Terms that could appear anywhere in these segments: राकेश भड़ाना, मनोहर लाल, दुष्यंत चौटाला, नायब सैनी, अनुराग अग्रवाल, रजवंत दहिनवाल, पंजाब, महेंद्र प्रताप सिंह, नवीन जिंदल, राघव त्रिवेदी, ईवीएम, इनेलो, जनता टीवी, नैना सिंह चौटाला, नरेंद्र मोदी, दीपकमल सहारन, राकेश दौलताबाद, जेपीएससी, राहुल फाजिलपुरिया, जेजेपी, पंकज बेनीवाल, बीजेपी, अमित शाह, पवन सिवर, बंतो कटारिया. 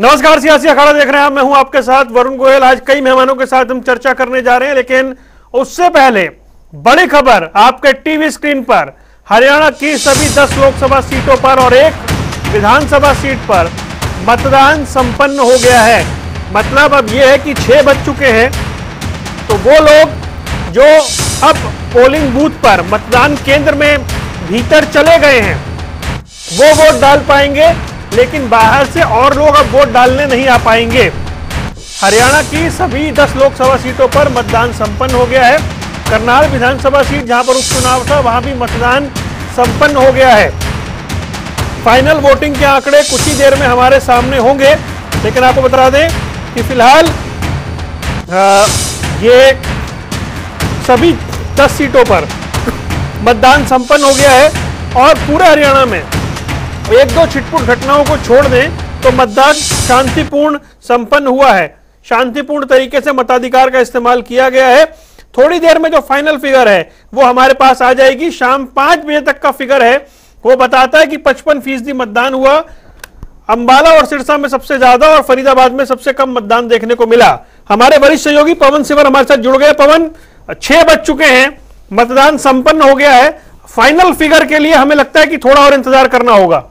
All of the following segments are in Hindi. नमस्कार, सियासी अखाड़ा देख रहे हैं, मैं हूं आपके साथ वरुण गोयल। आज कई मेहमानों के साथ हम चर्चा करने जा रहे हैं, लेकिन उससे पहले बड़ी खबर आपके टीवी स्क्रीन पर। हरियाणा की सभी 10 लोकसभा सीटों पर और 1 विधानसभा सीट पर मतदान संपन्न हो गया है। मतलब अब यह है कि 6 बज चुके हैं, तो वो लोग जो अब पोलिंग बूथ पर मतदान केंद्र में भीतर चले गए हैं वो वोट डाल पाएंगे, लेकिन बाहर से और लोग अब वोट डालने नहीं आ पाएंगे। हरियाणा की सभी 10 लोकसभा सीटों पर मतदान संपन्न हो गया है। करनाल विधानसभा सीट जहां पर उपचुनाव था वहां भी मतदान संपन्न हो गया है। फाइनल वोटिंग के आंकड़े कुछ ही देर में हमारे सामने होंगे, लेकिन आपको बता दें कि फिलहाल ये सभी 10 सीटों पर मतदान संपन्न हो गया है। और पूरे हरियाणा में 1-2 छिटपुट घटनाओं को छोड़ दें तो मतदान शांतिपूर्ण संपन्न हुआ है। शांतिपूर्ण तरीके से मताधिकार का इस्तेमाल किया गया है। थोड़ी देर में जो फाइनल फिगर है वो हमारे पास आ जाएगी। शाम 5 बजे तक का फिगर है, वो बताता है कि 55% मतदान हुआ। अंबाला और सिरसा में सबसे ज्यादा और फरीदाबाद में सबसे कम मतदान देखने को मिला। हमारे वरिष्ठ सहयोगी पवन सिवर हमारे साथ जुड़ गए। पवन, 6 बज चुके हैं, मतदान संपन्न हो गया है, फाइनल फिगर के लिए हमें लगता है कि थोड़ा और इंतजार करना होगा।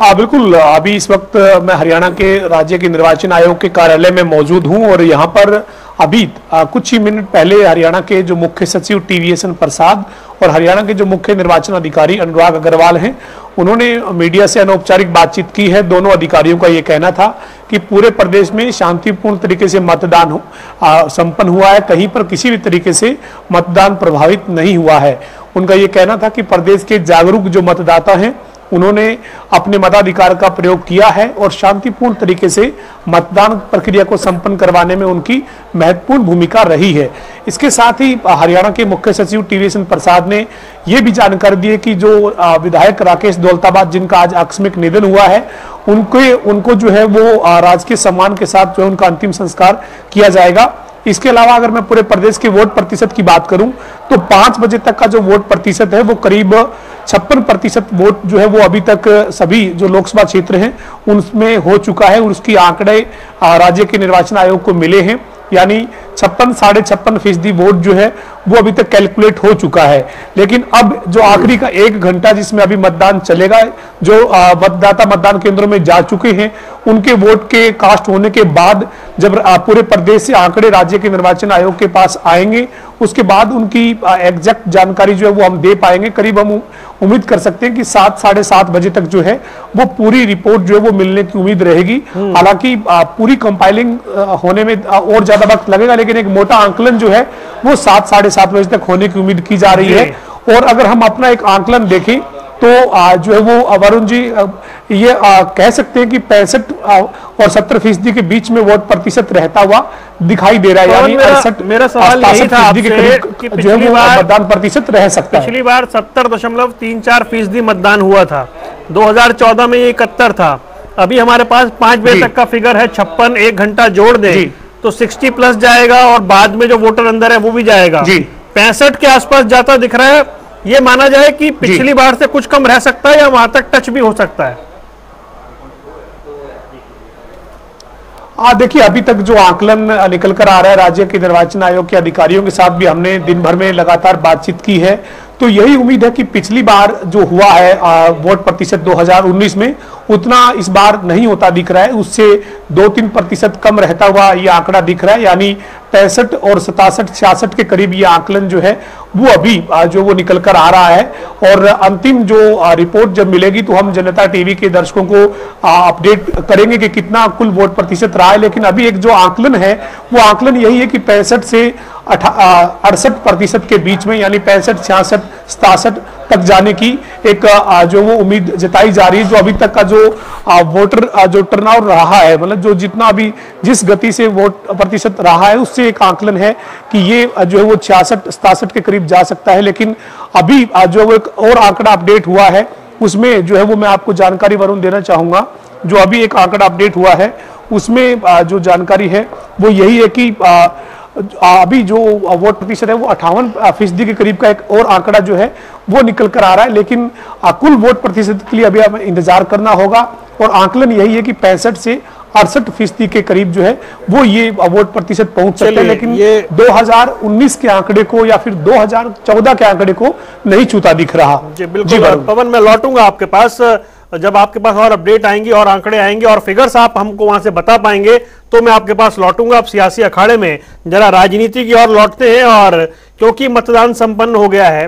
हाँ बिल्कुल, अभी इस वक्त मैं हरियाणा के राज्य के निर्वाचन आयोग के कार्यालय में मौजूद हूं और यहाँ पर अभी कुछ ही मिनट पहले हरियाणा के जो मुख्य सचिव टी.वी.एस.एन. प्रसाद और हरियाणा के जो मुख्य निर्वाचन अधिकारी अनुराग अग्रवाल हैं, उन्होंने मीडिया से अनौपचारिक बातचीत की है। दोनों अधिकारियों का ये कहना था कि पूरे प्रदेश में शांतिपूर्ण तरीके से मतदान संपन्न हुआ है, कहीं पर किसी भी तरीके से मतदान प्रभावित नहीं हुआ है। उनका ये कहना था कि प्रदेश के जागरूक जो मतदाता हैं उन्होंने अपने मताधिकार का प्रयोग किया है और शांतिपूर्ण तरीके से मतदान प्रक्रिया को संपन्न करवाने में उनकी महत्वपूर्ण भूमिका रही है। इसके साथ ही हरियाणा के मुख्य सचिव टी.वी.एस.एन. प्रसाद ने यह भी जानकारी दी है कि जो विधायक राकेश दौलताबाद जिनका आज आकस्मिक निधन हुआ है, उनको जो है वो राजकीय सम्मान के साथ जो है उनका अंतिम संस्कार किया जाएगा। इसके अलावा अगर मैं पूरे प्रदेश के वोट प्रतिशत की बात करूं तो 5 बजे तक का जो वोट प्रतिशत है वो करीब 56% वोट जो है वो अभी तक सभी जो लोकसभा क्षेत्र हैं उनमें हो चुका है। उसकी आंकड़े राज्य के निर्वाचन आयोग को मिले हैं, यानी 56-56.5% वोट जो है वो अभी तक कैलकुलेट हो चुका है। लेकिन अब जो आखिरी का 1 घंटा जिसमें अभी मतदान चलेगा, जो मतदाता मतदान केंद्रों में जा चुके हैं उनके वोट के कास्ट होने के बाद जब पूरे प्रदेश से आंकड़े राज्य के निर्वाचन आयोग के पास आएंगे उसके बाद उनकी एग्जैक्ट जानकारी जो है वो हम दे पाएंगे। करीब हम उम्मीद कर सकते हैं कि 7-7:30 बजे तक जो है वो पूरी रिपोर्ट जो है वो मिलने की उम्मीद रहेगी। हालांकि पूरी कंपाइलिंग होने में और ज्यादा वक्त लगेगा, लेकिन एक मोटा आंकलन जो है वो 7-7:30 बजे तक होने की उम्मीद की जा रही है। और अगर हम अपना एक आंकलन देखें तो जो है वो वरुण जी ये कह सकते हैं कि 65% और 70% के बीच में वोट प्रतिशत रहता हुआ दिखाई दे रहा है, यानी 68-67% के करीब जो है वो मतदान प्रतिशत रह सकता है। पिछली बार 70.34% मतदान हुआ था, 2014 में 71 था। अभी हमारे पास 5 बजे तक का फिगर है 56, 1 घंटा जोड़ दे तो 60 प्लस जाएगा और बाद में जो वोटर अंदर है वो भी जाएगा, 65 के आसपास जाता दिख रहा है। ये माना जाए कि पिछली बार से कुछ कम रह सकता है या वहां तक टच भी हो सकता है। देखिए अभी तक जो आकलन निकल कर आ रहा है, राज्य के निर्वाचन आयोग के अधिकारियों के साथ भी हमने दिन भर में लगातार बातचीत की है, तो यही उम्मीद है कि पिछली बार जो हुआ है वोट प्रतिशत 2019 में उतना इस बार नहीं होता दिख रहा है, उससे 2-3% कम रहता हुआ ये आंकड़ा दिख रहा है, यानी 65 और 67-66 के करीब ये आंकलन जो है वो अभी जो वो निकल कर आ रहा है। और अंतिम जो रिपोर्ट जब मिलेगी तो हम जनता टीवी के दर्शकों को अपडेट करेंगे कि कितना कुल वोट प्रतिशत रहा है। लेकिन अभी एक जो आंकलन है वो आंकलन यही है कि 65 से 68% के बीच में, यानी 65-66-67 तक जाने की एक जो वो उम्मीद जताई जा रही है। जो अभी तक का जो वोटर जो टर्नआउट रहा है, मतलब जो जितना अभी जिस गति से वोट प्रतिशत रहा है उससे एक आंकलन है कि ये जो है वो 66-67 के करीब जा सकता है। लेकिन अभी जो वो एक और आंकड़ा अपडेट हुआ है उसमें जो है वो मैं आपको जानकारी वरुण देना चाहूँगा। जो अभी एक आंकड़ा अपडेट हुआ है उसमें जो जानकारी है वो यही है कि अभी जो वोट प्रतिशत है वो 58% के करीब का एक और आंकड़ा जो है वो निकल कर आ रहा है, लेकिन कुल वोट प्रतिशत के लिए अभी हमें इंतजार करना होगा। और आंकलन यही है कि 65 से 68% के करीब जो है वो ये वोट प्रतिशत पहुंच सकते हैं, लेकिन 2019 के आंकड़े को या फिर 2014 के आंकड़े को नहीं छूता दिख रहा। जी बिल्कुल पवन, मैं लौटूंगा आपके पास जब आपके पास और अपडेट आएंगी और आंकड़े आएंगे और फिगर्स आप हमको वहां से बता पाएंगे तो मैं आपके पास लौटूंगा। अब सियासी अखाड़े में जरा राजनीति की ओर लौटते हैं, और क्योंकि मतदान संपन्न हो गया है,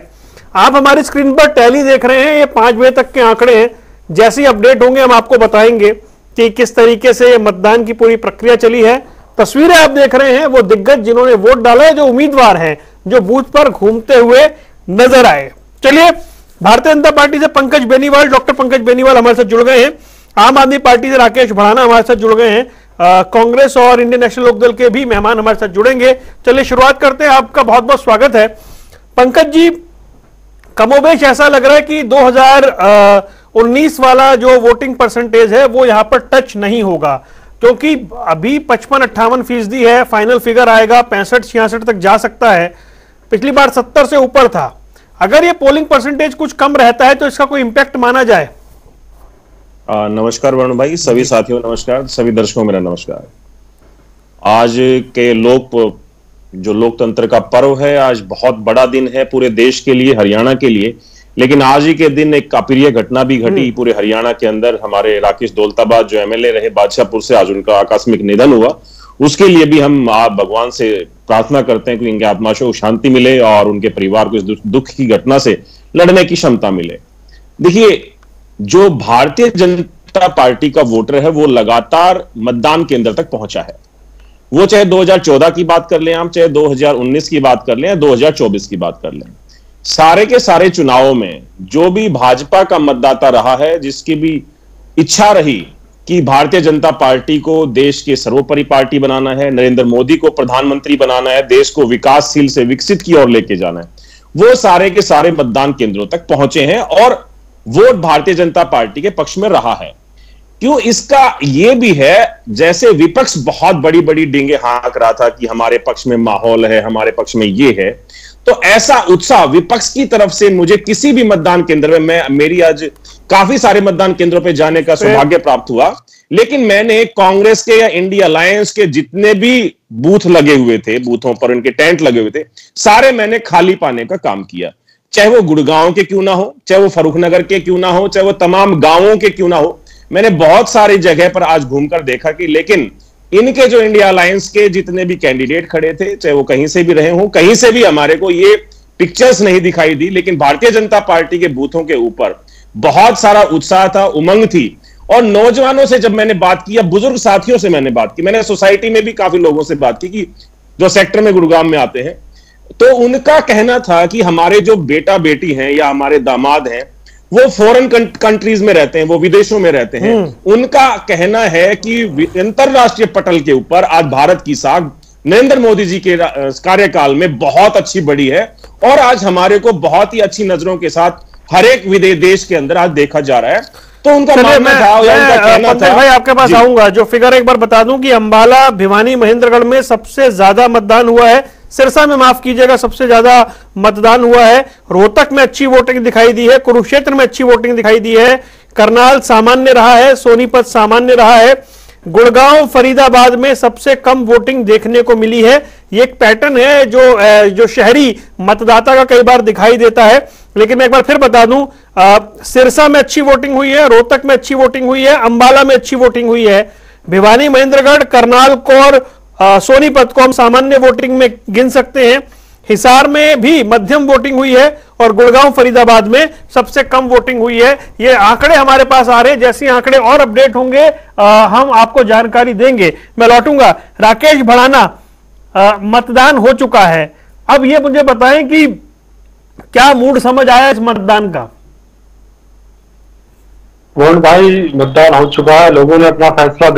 आप हमारी स्क्रीन पर टैली देख रहे हैं, ये 5 बजे तक के आंकड़े हैं। जैसे ही अपडेट होंगे हम आपको बताएंगे कि किस तरीके से मतदान की पूरी प्रक्रिया चली है। तस्वीरें आप देख रहे हैं वो दिग्गज जिन्होंने वोट डाला है, जो उम्मीदवार हैं, जो बूथ पर घूमते हुए नजर आए। चलिए, भारतीय जनता पार्टी से पंकज बेनीवाल, डॉक्टर पंकज बेनीवाल हमारे साथ जुड़ गए हैं, आम आदमी पार्टी से राकेश भड़ाना हमारे साथ जुड़ गए हैं, कांग्रेस और इंडियन नेशनल लोकदल के भी मेहमान हमारे साथ जुड़ेंगे। चलिए शुरुआत करते हैं, आपका बहुत बहुत स्वागत है। पंकज जी, कमोबेश ऐसा लग रहा है कि 2019 वाला जो वोटिंग परसेंटेज है वो यहाँ पर टच नहीं होगा, क्योंकि अभी 55-58% है, फाइनल फिगर आएगा 65-66 तक जा सकता है, पिछली बार 70 से ऊपर था। अगर ये पोलिंग परसेंटेज कुछ कम रहता है तो इसका कोई इम्पैक्ट माना जाए? नमस्कार वरुण भाई, सभी साथियों नमस्कार, सभी दर्शकों मेरा नमस्कार। आज के लोकतंत्र का पर्व है, आज बहुत बड़ा दिन है पूरे देश के लिए, हरियाणा के लिए। लेकिन आज ही के दिन एक अप्रिय घटना भी घटी पूरे हरियाणा के अंदर। हमारे राकेश दौलताबाद जो एमएलए रहे बादशाहपुर से, आज उनका आकस्मिक निधन हुआ। उसके लिए भी हम आप भगवान से प्रार्थना करते हैं कि उनके आत्मा को शांति मिले और उनके परिवार को इस दुख की घटना से लड़ने की क्षमता मिले। देखिए, जो भारतीय जनता पार्टी का वोटर है वो लगातार मतदान केंद्र तक पहुंचा है, वो चाहे 2014 की बात कर लें आप, चाहे 2019 की बात कर लें, 2024 की बात कर लें, सारे के सारे चुनावों में जो भी भाजपा का मतदाता रहा है, जिसकी भी इच्छा रही कि भारतीय जनता पार्टी को देश के सर्वोपरि पार्टी बनाना है, नरेंद्र मोदी को प्रधानमंत्री बनाना है, देश को विकासशील से विकसित की ओर लेके जाना है, वो सारे के सारे मतदान केंद्रों तक पहुंचे हैं और वोट भारतीय जनता पार्टी के पक्ष में रहा है। क्यों? इसका ये भी है, जैसे विपक्ष बहुत बड़ी बड़ी डींगे हाँक रहा था कि हमारे पक्ष में माहौल है, हमारे पक्ष में ये है, तो ऐसा उत्साह विपक्ष की तरफ से मुझे किसी भी मतदान केंद्र में, मेरी आज काफी सारे मतदान केंद्रों पे जाने का सौभाग्य प्राप्त हुआ, लेकिन मैंने कांग्रेस के या इंडिया अलायंस के जितने भी बूथ लगे हुए थे, बूथों पर उनके टेंट लगे हुए थे, सारे मैंने खाली पाने का काम किया, चाहे वो गुड़गांव के क्यों ना हो, चाहे वो फर्रुखनगर के क्यों ना हो, चाहे वो तमाम गांवों के क्यों ना हो। मैंने बहुत सारी जगह पर आज घूमकर देखा कि लेकिन इनके जो इंडिया अलायंस के जितने भी कैंडिडेट खड़े थे, चाहे वो कहीं से भी रहे हों, कहीं से भी हमारे को ये पिक्चर्स नहीं दिखाई दी, लेकिन भारतीय जनता पार्टी के बूथों के ऊपर बहुत सारा उत्साह था, उमंग थी। और नौजवानों से जब मैंने बात की, बुजुर्ग साथियों से मैंने बात की, मैंने सोसाइटी में भी काफी लोगों से बात की कि जो सेक्टर में गुड़गांव में आते हैं, तो उनका कहना था कि हमारे जो बेटा बेटी हैं या हमारे दामाद हैं वो फॉरेन कंट्रीज में रहते हैं, वो विदेशों में रहते हैं, उनका कहना है कि अंतरराष्ट्रीय पटल के ऊपर आज भारत की साख नरेंद्र मोदी जी के कार्यकाल में बहुत अच्छी बढ़ी है और आज हमारे को बहुत ही अच्छी नजरों के साथ हर एक विदेश देश के अंदर आज देखा जा रहा है। तो उनका मानना था, उनका कहना था। भाई आपके पास आऊंगा, जो फिगर एक बार बता दूं कि अंबाला, भिवानी, महेंद्रगढ़ में सबसे ज्यादा मतदान हुआ है, सिरसा में माफ कीजिएगा सबसे ज्यादा मतदान हुआ है, रोहतक में अच्छी वोटिंग दिखाई दी है, कुरुक्षेत्र में अच्छी वोटिंग दिखाई दी है, करनाल सामान्य रहा है, सोनीपत सामान्य रहा है, गुड़गांव, फरीदाबाद में सबसे कम वोटिंग देखने को मिली है। ये एक पैटर्न है जो शहरी मतदाता का कई बार दिखाई देता है। लेकिन मैं एक बार फिर बता दूं, सिरसा में अच्छी वोटिंग हुई है, रोहतक में अच्छी वोटिंग हुई है, अंबाला में अच्छी वोटिंग हुई है, भिवानी, महेंद्रगढ़, करनाल को और सोनीपत को हम सामान्य वोटिंग में गिन सकते हैं, हिसार में भी मध्यम वोटिंग हुई है और गुड़गांव, फरीदाबाद में सबसे कम वोटिंग हुई है। ये आंकड़े हमारे पास आ रहे हैं, जैसे आंकड़े और अपडेट होंगे हम आपको जानकारी देंगे। मैं लौटूंगा राकेश भड़ाना, मतदान हो चुका है, अब ये मुझे बताएं कि क्या मूड समझ आया इस मतदान का? वरुण भाई, मतदान हो चुका है, लोगों ने अपना फैसला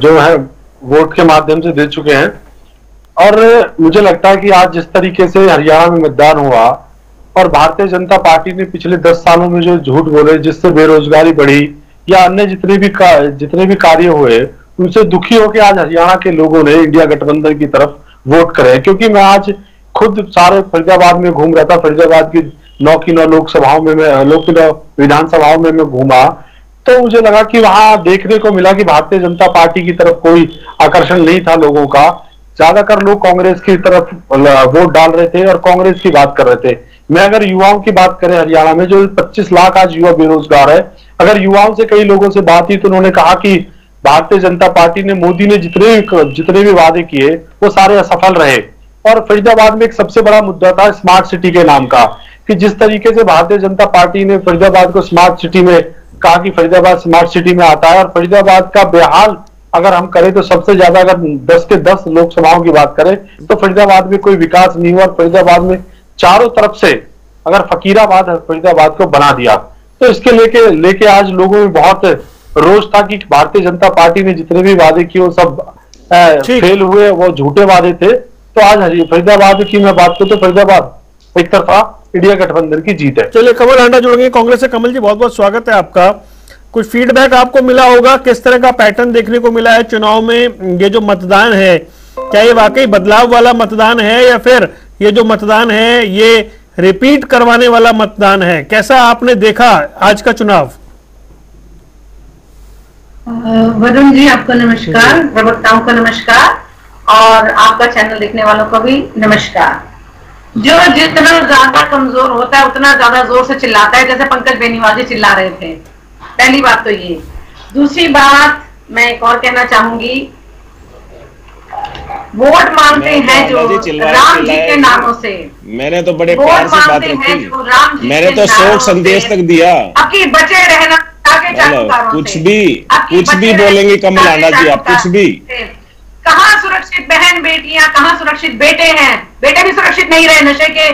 जो है वोट के माध्यम से दे चुके हैं। और मुझे लगता है कि आज जिस तरीके से हरियाणा में मतदान हुआ और भारतीय जनता पार्टी ने पिछले 10 सालों में जो झूठ बोले, जिससे बेरोजगारी बढ़ी या अन्य जितने भी कार्य हुए उनसे दुखी होकर आज हरियाणा के लोगों ने इंडिया गठबंधन की तरफ वोट करे। क्योंकि मैं आज खुद सारे फरीदाबाद में घूम रहा था, फरीदाबाद की 9 की 9 लोकसभाओं में विधानसभाओं में मैं घूमा तो मुझे लगा कि वहां देखने को मिला कि भारतीय जनता पार्टी की तरफ कोई आकर्षण नहीं था लोगों का। ज्यादातर लोग कांग्रेस की तरफ वोट डाल रहे थे और कांग्रेस की बात कर रहे थे। मैं अगर युवाओं की बात करें हरियाणा में जो 25 लाख आज युवा बेरोजगार है, अगर युवाओं से कई लोगों से बात हुई तो उन्होंने कहा कि भारतीय जनता पार्टी ने मोदी ने जितने भी वादे किए वो सारे असफल रहे। और फरीदाबाद में एक सबसे बड़ा मुद्दा था स्मार्ट सिटी के नाम का, कि जिस तरीके से भारतीय जनता पार्टी ने फरीदाबाद को स्मार्ट सिटी में कहा कि फरीदाबाद स्मार्ट सिटी में आता है। और फरीदाबाद का बेहाल अगर हम करें तो सबसे ज्यादा, अगर 10 के 10 लोकसभाओं की बात करें तो फरीदाबाद में कोई विकास नहीं हुआ। फरीदाबाद में चारों तरफ से अगर फकीराबाद फरीदाबाद को बना दिया। तो इसके लेके आज लोगों में बहुत रोष था कि भारतीय जनता पार्टी ने जितने भी वादे किए वो सब फेल हुए, वो झूठे वादे थे। तो आज फरीदाबाद की मैं बात करूं तो फरीदाबाद एक तरफा इंडिया गठबंधन की जीत है। चलिए कमल हांडा जुड़ेंगे कांग्रेस से। कमल जी बहुत बहुत स्वागत है आपका। कुछ फीडबैक आपको मिला होगा, किस तरह का पैटर्न देखने को मिला है चुनाव में? ये जो मतदान है क्या ये वाकई बदलाव वाला मतदान है या फिर ये जो मतदान है ये रिपीट करवाने वाला मतदान है? कैसा आपने देखा आज का चुनाव? वरुण जी आपको नमस्कार, प्रवक्ताओं को नमस्कार और आपका चैनल देखने वालों को भी नमस्कार। जो जितना ज्यादा कमजोर होता है उतना ज्यादा जोर से चिल्लाता है, जैसे पंकज बेनीवाल जी चिल्ला रहे थे। पहली बात तो ये। दूसरी बात मैं एक और कहना चाहूंगी, वोट मांगते हैं जो राम जी के नामों से। मैंने तो बड़े प्यार से बात रखी, मैंने तो शोक संदेश तक दिया। अब की बचे रहना कुछ भी बोलेंगे कमल हांडा जी, आप कुछ भी। कहाँ सुरक्षित बहन बेटियां, कहाँ सुरक्षित बेटे हैं? बेटे भी सुरक्षित नहीं रहे, नशे के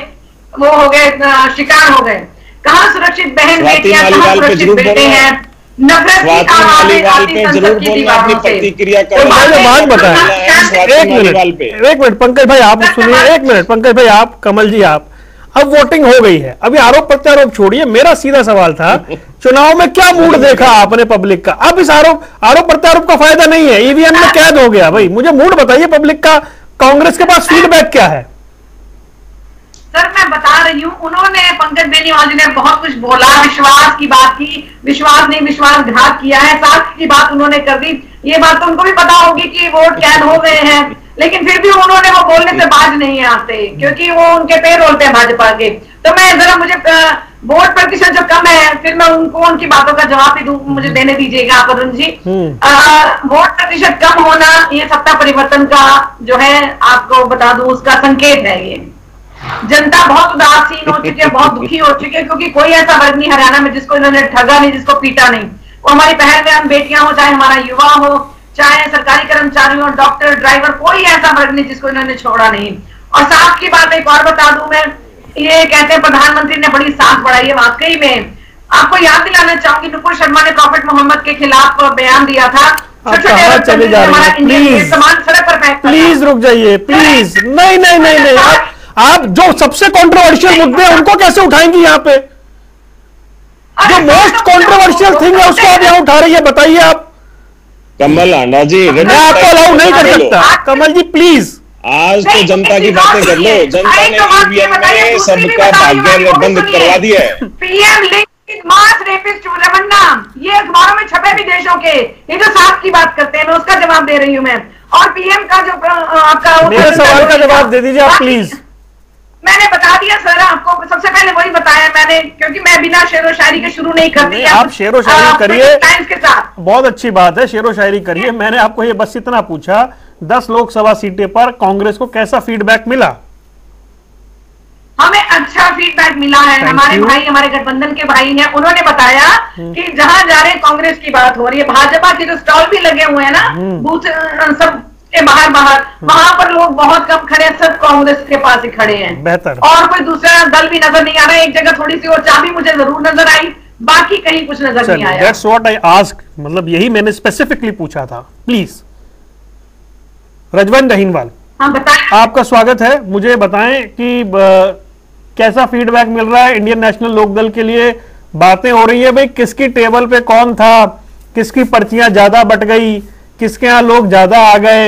वो हो गए, शिकार हो गए। कहाँ सुरक्षित बहन बेटियां, कहाँ सुरक्षित बेटे हैं? स्वाति मालीवाल पे जरूर बोलना अपनी प्रतिक्रिया का। एक मिनट पंकज भाई आप सुनिए, कमल जी आप, अब वोटिंग हो गई है, अभी आरोप प्रत्यारोप छोड़िए। मेरा सीधा सवाल था चुनाव में क्या मूड देखा आपने पब्लिक का? अब इस आरोप प्रत्यारोप का फायदा नहीं है, ईवीएम में कैद हो गया। भाई मुझे मूड बताइए पब्लिक का, कांग्रेस के पास फीडबैक क्या है? सर मैं बता रही हूँ, उन्होंने पंकज बेनीवाल जी ने बहुत कुछ बोला, विश्वास की बात की, विश्वास ने विश्वासघात किया है, साथ की बात उन्होंने कर दी। ये बात तो उनको भी पता होगी कि वोट कैद हो गए हैं, लेकिन फिर भी उन्होंने वो बोलने से बाज नहीं आते क्योंकि वो उनके पैर रोलते हैं भाजपा के। तो मैं जरा, मुझे वोट प्रतिशत जो कम है, फिर मैं उनको उनकी बातों का जवाब भी दूं, मुझे देने दीजिएगा आप अरुण जी। वोट प्रतिशत कम होना ये सत्ता परिवर्तन का जो है, आपको बता दूं, उसका संकेत है। ये जनता बहुत उदासीन हो चुकी है, बहुत दुखी हो चुकी है, क्योंकि कोई ऐसा वर्ग नहीं हरियाणा में जिसको इन्होंने ठगा नहीं, जिसको पीटा नहीं। वो हमारी बहन बेटियां हो, चाहे हमारा युवा हो, चाहे सरकारी कर्मचारी हो, डॉक्टर, ड्राइवर, कोई ऐसा वर्ग नहीं जिसको इन्होंने छोड़ा नहीं। और साथ की बात एक और बता दूं मैं, ये कहते हैं प्रधानमंत्री ने बड़ी साख बढ़ाई है, वाकई में। आपको याद दिलाना चाहूंगी नुपुर शर्मा ने प्रॉफिट मोहम्मद के खिलाफ बयान दिया था। प्लीज रुक जाइए, प्लीज। नहीं, आप जो सबसे कंट्रोवर्शियल मुद्दे हैं उनको कैसे उठाएंगी यहाँ पे? जो मोस्ट कंट्रोवर्शियल थिंग है उसको आप यहाँ उठा रही है, बताइए आप। कमल हांडा जी मैं आपको अलाउ नहीं कर सकता। कमल जी प्लीज, आज तो जनता की बातें कर लो। जनता ने ईवीएम में सबका भाग्य बंद करवा दिया है। PM link mass rapist Ramanna, ये अखबारों में छपे भी देशों के, ये जो साथ की बात करते हैं, मैं उसका जवाब दे रही हूँ मैं। और पीएम का जो आपका सवाल का जवाब दे दीजिए आप प्लीज। मैंने बता दिया सर आपको, सबसे पहले वही बताया मैंने, क्योंकि मैं बिना शेरो शायरी के शुरू नहीं करती। आप शेरो शायरी करिए टाइम्स के साथ, बहुत अच्छी बात है, शेरो शायरी करिए। मैंने आपको ये बस इतना पूछा, 10 लोकसभा सीटें पर कांग्रेस को कैसा फीडबैक मिला? हमें अच्छा फीडबैक मिला है। हमारे भाई, हमारे गठबंधन के भाई हैं, उन्होंने बताया कि जहां जा रहे कांग्रेस की बात हो रही है, भाजपा के जो स्टॉल भी लगे हुए हैं ना बूथ सब बाहर वहां पर लोग बहुत कम खड़े हैं, सब कांग्रेस के पास ही खड़े हैं। बेहतर। और कोई दूसरा दल भी नजर नहीं आ रहा है। एक जगह थोड़ी सी और चाबी मुझे जरूर नजर आई, बाकी कहीं कुछ नजर नहीं आया। That's what I ask, मतलब यही मैंने स्पेसिफिकली पूछा था। प्लीज रजवन दहिनवाल, हाँ बताएं, आपका स्वागत है। मुझे बताएं कि कैसा फीडबैक मिल रहा है इंडियन नेशनल लोकदल के लिए? बातें हो रही है भाई किसकी टेबल पे कौन था, किसकी पर्चियां ज्यादा बट गई, किसके यहाँ लोग ज्यादा आ गए,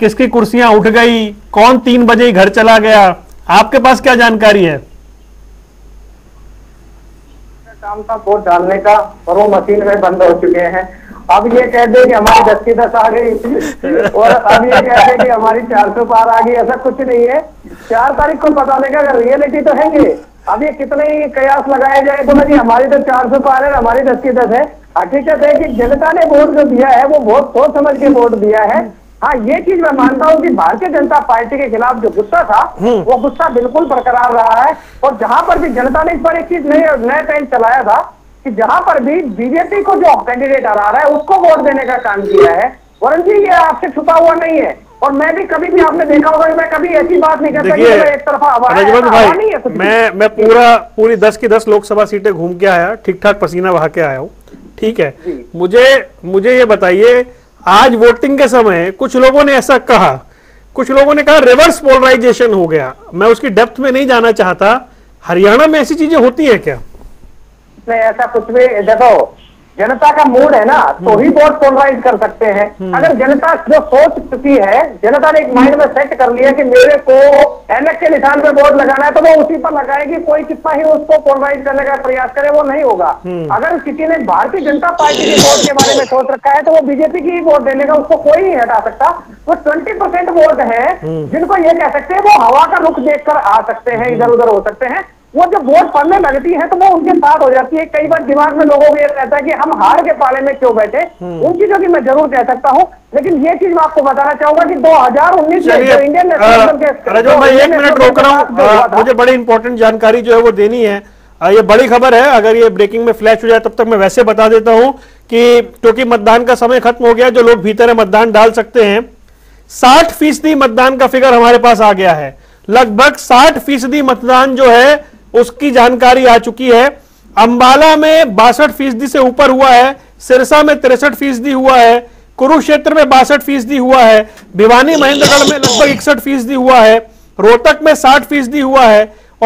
किसकी कुर्सियां उठ गई, कौन 3 बजे घर चला गया, आपके पास क्या जानकारी है? काम था वोट डालने का और वो मशीन में बंद हो चुके हैं। अब ये कह दे कि हमारी 10 की 10 आ गई और अब ये कह दे कि हमारी 400 पार आ गई, ऐसा कुछ नहीं है। 4 तारीख को पता लगेगा, रियलिटी तो है ये। अब ये कितने ही कयास लगाए जाए तो जी हमारी तो 400 पार है, हमारी 10 की 10 है। हकीकत है कि जनता ने वोट जो दिया है वो बहुत सोच समझ के वोट दिया है। हाँ, ये चीज मैं मानता हूँ कि भारतीय जनता पार्टी के खिलाफ जो गुस्सा था वो गुस्सा बिल्कुल बरकरार रहा है। और जहां पर भी जनता ने इस पर एक चीज नया ट्रेंड चलाया था कि जहां पर भी बीजेपी को जो कैंडिडेट आ रहा है उसको वोट देने का काम किया है। वरुण जी, ये आपसे छुपा हुआ नहीं है और मैं भी कभी भी आपने देखा होगा कि मैं कभी ऐसी बात नहीं करता कि मैं एक तरफा आवाज नहीं है। मैं पूरी 10 की 10 लोकसभा सीटें घूम के आया, ठीक ठाक पसीना बहा के आया हूँ, ठीक है। मुझे ये बताइए, आज वोटिंग के समय कुछ लोगों ने ऐसा कहा, कुछ लोगों ने कहा रिवर्स पोलराइजेशन हो गया। मैं उसकी डेप्थ में नहीं जाना चाहता, हरियाणा में ऐसी चीजें होती है क्या? नहीं, ऐसा कुछ भी। देखो, जनता का मूड है ना तो ही वोट पोलराइज कर सकते हैं। अगर जनता जो सोच चुकी है, जनता ने एक माइंड में सेट कर लिया कि मेरे को एनएच के निशान पर वोट लगाना है तो वो उसी पर लगाएगी। कोई कितना ही उसको पोलराइज करने का प्रयास करे वो नहीं होगा। अगर किसी ने भारतीय जनता पार्टी के वोट के बारे में सोच रखा है तो वो बीजेपी की वोट देने का उसको कोई नहीं हटा सकता। वो 20% वोट है जिनको ये कह सकते हैं वो हवा का रुख देख कर आ सकते हैं, इधर उधर हो सकते हैं। वो जब वोट पड़ने लगती है तो वो उनके साथ हो जाती है। कई बार दिमाग में लोगों को ये रहता है कि हम हार के पाले में क्यों बैठे, उन चीजों की मैं जरूर कह सकता हूँ। लेकिन ये चीज मैं आपको बताना चाहूंगा कि 2019 में इंडियन नेशनल कांग्रेस, मैं 1 मिनट रोक रहा हूँ, मुझे बड़ी इंपॉर्टेंट जानकारी जो है वो देनी है। ये बड़ी खबर है, अगर ये ब्रेकिंग में फ्लैश हो जाए तब तक मैं वैसे बता देता हूँ कि क्योंकि मतदान का समय खत्म हो गया, जो लोग भीतर है मतदान डाल सकते हैं। 60% मतदान का फिगर हमारे पास आ गया है, लगभग 60% मतदान जो है उसकी जानकारी आ चुकी है। अंबाला में 62% से ऊपर हुआ है, सिरसा में 63% हुआ है, कुरुक्षेत्र में 62% हुआ है, भिवानी महेंद्रगढ़ में लगभग 61% हुआ है, रोहतक में 60% हुआ है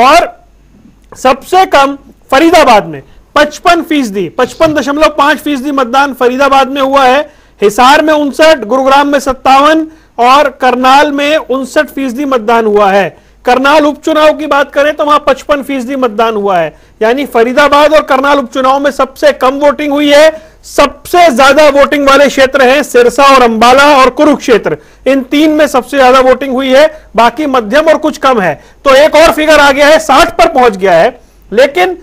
और सबसे कम फरीदाबाद में 55.5% मतदान फरीदाबाद में हुआ है, हिसार में 59, गुरुग्राम में 57 और करनाल में 59% मतदान हुआ है। करनाल उपचुनाव की बात करें तो वहां 55% मतदान हुआ है, यानी फरीदाबाद और करनाल उपचुनाव में सबसे कम वोटिंग हुई है। सबसे ज्यादा वोटिंग वाले क्षेत्र हैं सिरसा और अंबाला और कुरुक्षेत्र, इन 3 में सबसे ज्यादा वोटिंग हुई है, बाकी मध्यम और कुछ कम है। तो एक और फिगर आ गया है, 60 पर पहुंच गया है। लेकिन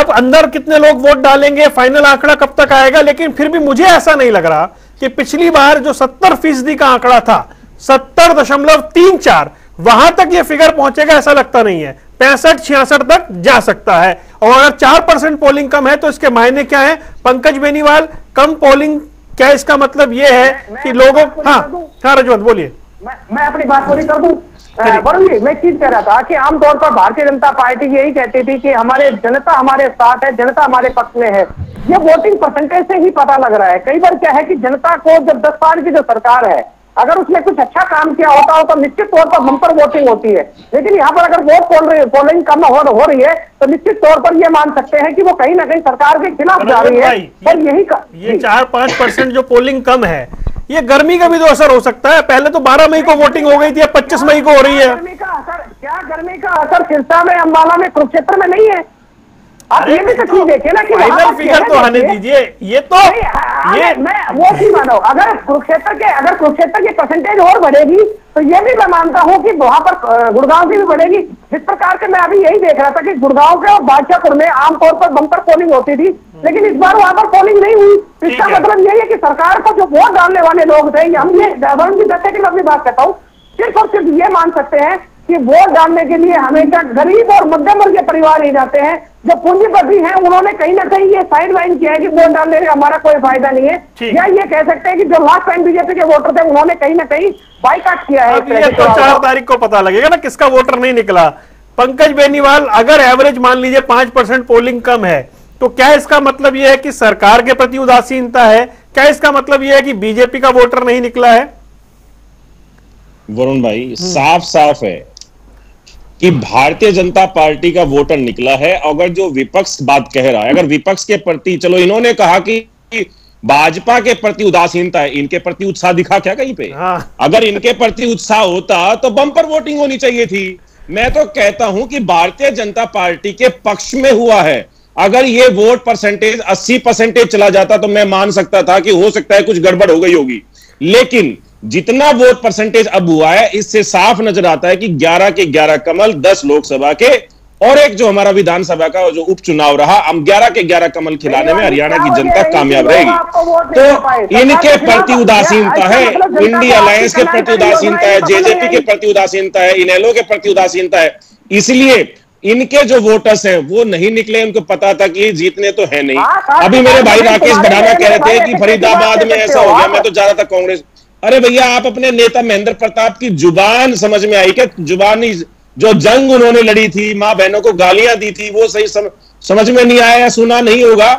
अब अंदर कितने लोग वोट डालेंगे, फाइनल आंकड़ा कब तक आएगा, लेकिन फिर भी मुझे ऐसा नहीं लग रहा कि पिछली बार जो 70% का आंकड़ा था, 70.34, वहां तक ये फिगर पहुंचेगा ऐसा लगता नहीं है। 65-66 तक जा सकता है। और अगर 4% पोलिंग कम है तो इसके मायने क्या है पंकज बेनीवाल? कम पोलिंग, क्या इसका मतलब ये है कि लोगों? हाँ रजवंत बोलिए। मैं अपनी बात पूरी कर दूं वरुण जी। मैं चीज कह रहा था कि आमतौर पर भारतीय जनता पार्टी यही कहती थी कि हमारे जनता हमारे साथ है, जनता हमारे पक्ष में है। ये वोटिंग परसेंटेज से ही पता लग रहा है। कई बार क्या है कि जनता को जब 10 साल की जो सरकार है अगर उसने कुछ अच्छा काम किया होता हो तो निश्चित तौर पर हम पर वोटिंग होती है। लेकिन यहाँ पर अगर वोट पोलिंग कम हो रही है तो निश्चित तौर पर ये मान सकते हैं कि वो कहीं ना कहीं सरकार के खिलाफ जा रही है। पर यही 4-5% जो पोलिंग कम है, ये गर्मी का भी तो असर हो सकता है। पहले तो 12 मई को वोटिंग हो गई थी, 25 मई को हो रही है। गर्मी का असर, क्या गर्मी का असर सिरसा में, अंबाला में, कुरुक्षेत्र में नहीं है? आप ये भी तो देखिए ना कि फाइनल फिगर तो आने दीजिए। ये तो ये मैं वो भी मानो, अगर कुरुक्षेत्र के परसेंटेज और बढ़ेगी तो ये भी मैं मानता हूँ कि वहां पर गुड़गांव की भी बढ़ेगी। जिस प्रकार के मैं अभी यही देख रहा था कि गुड़गांव के और बादशाहपुर में आमतौर पर बंपर पोलिंग होती थी, लेकिन इस बार वहां पर पोलिंग नहीं हुई। इसका मतलब यही है कि सरकार को जो वोट डालने वाले लोग थे, हम ये वरुण जी दत्ते की मैं अपनी बात करता हूँ, सिर्फ और सिर्फ ये मान सकते हैं कि वोट डालने के लिए हमेशा गरीब और मध्यम वर्ग के परिवार ही जाते हैं। जो पूंजीपति हैं उन्होंने कहीं ना कहीं ये साइड लाइन किया है कि वोट डालने का हमारा कोई फायदा नहीं है, या ये कह सकते हैं कि जो लास्ट टाइम बीजेपी के वोटर थे उन्होंने कहीं ना कहीं बाइकआउट किया है। ये तो 4 तारीख को पता लगेगा ना किसका वोटर नहीं निकला। पंकज बेनीवाल, अगर एवरेज मान लीजिए 5% पोलिंग कम है तो क्या इसका मतलब यह है कि सरकार के प्रति उदासीनता है? क्या इसका मतलब यह है कि बीजेपी का वोटर नहीं निकला है? वरुण भाई, साफ साफ है कि भारतीय जनता पार्टी का वोटर निकला है। अगर जो विपक्ष बात कह रहा है, अगर विपक्ष के प्रति, चलो इन्होंने कहा कि भाजपा के प्रति उदासीनता है, इनके प्रति उत्साह दिखा क्या कहीं पे? हाँ। अगर इनके प्रति उत्साह होता तो बम्पर वोटिंग होनी चाहिए थी। मैं तो कहता हूं कि भारतीय जनता पार्टी के पक्ष में हुआ है। अगर ये वोट परसेंटेज 80% चला जाता तो मैं मान सकता था कि हो सकता है कुछ गड़बड़ हो गई होगी, लेकिन जितना वोट परसेंटेज अब हुआ है इससे साफ नजर आता है कि 11 के 11 कमल, 10 लोकसभा के और एक जो हमारा विधानसभा का जो उपचुनाव रहा, हम 11 के 11 कमल खिलाने में हरियाणा की जनता कामयाब रहेगी। तो इनके प्रति उदासीनता है, इंडिया अलायंस के प्रति उदासीनता है, जेजेपी के प्रति उदासीनता है, इनेलो के प्रति उदासीनता है, इसलिए इनके जो वोटर्स हैं वो नहीं निकले। उनको पता था कि ये जीतने तो है नहीं। अभी मेरे भाई राकेश भड़ाना कह रहे थे कि फरीदाबाद में ऐसा हो गया, मैं तो ज्यादातर कांग्रेस। अरे भैया, आप अपने नेता महेंद्र प्रताप की जुबान समझ में आई क्या? जुबानी जो जंग उन्होंने लड़ी थी, मां बहनों को गालियां दी थी, वो सही समझ में नहीं आया, सुना नहीं होगा।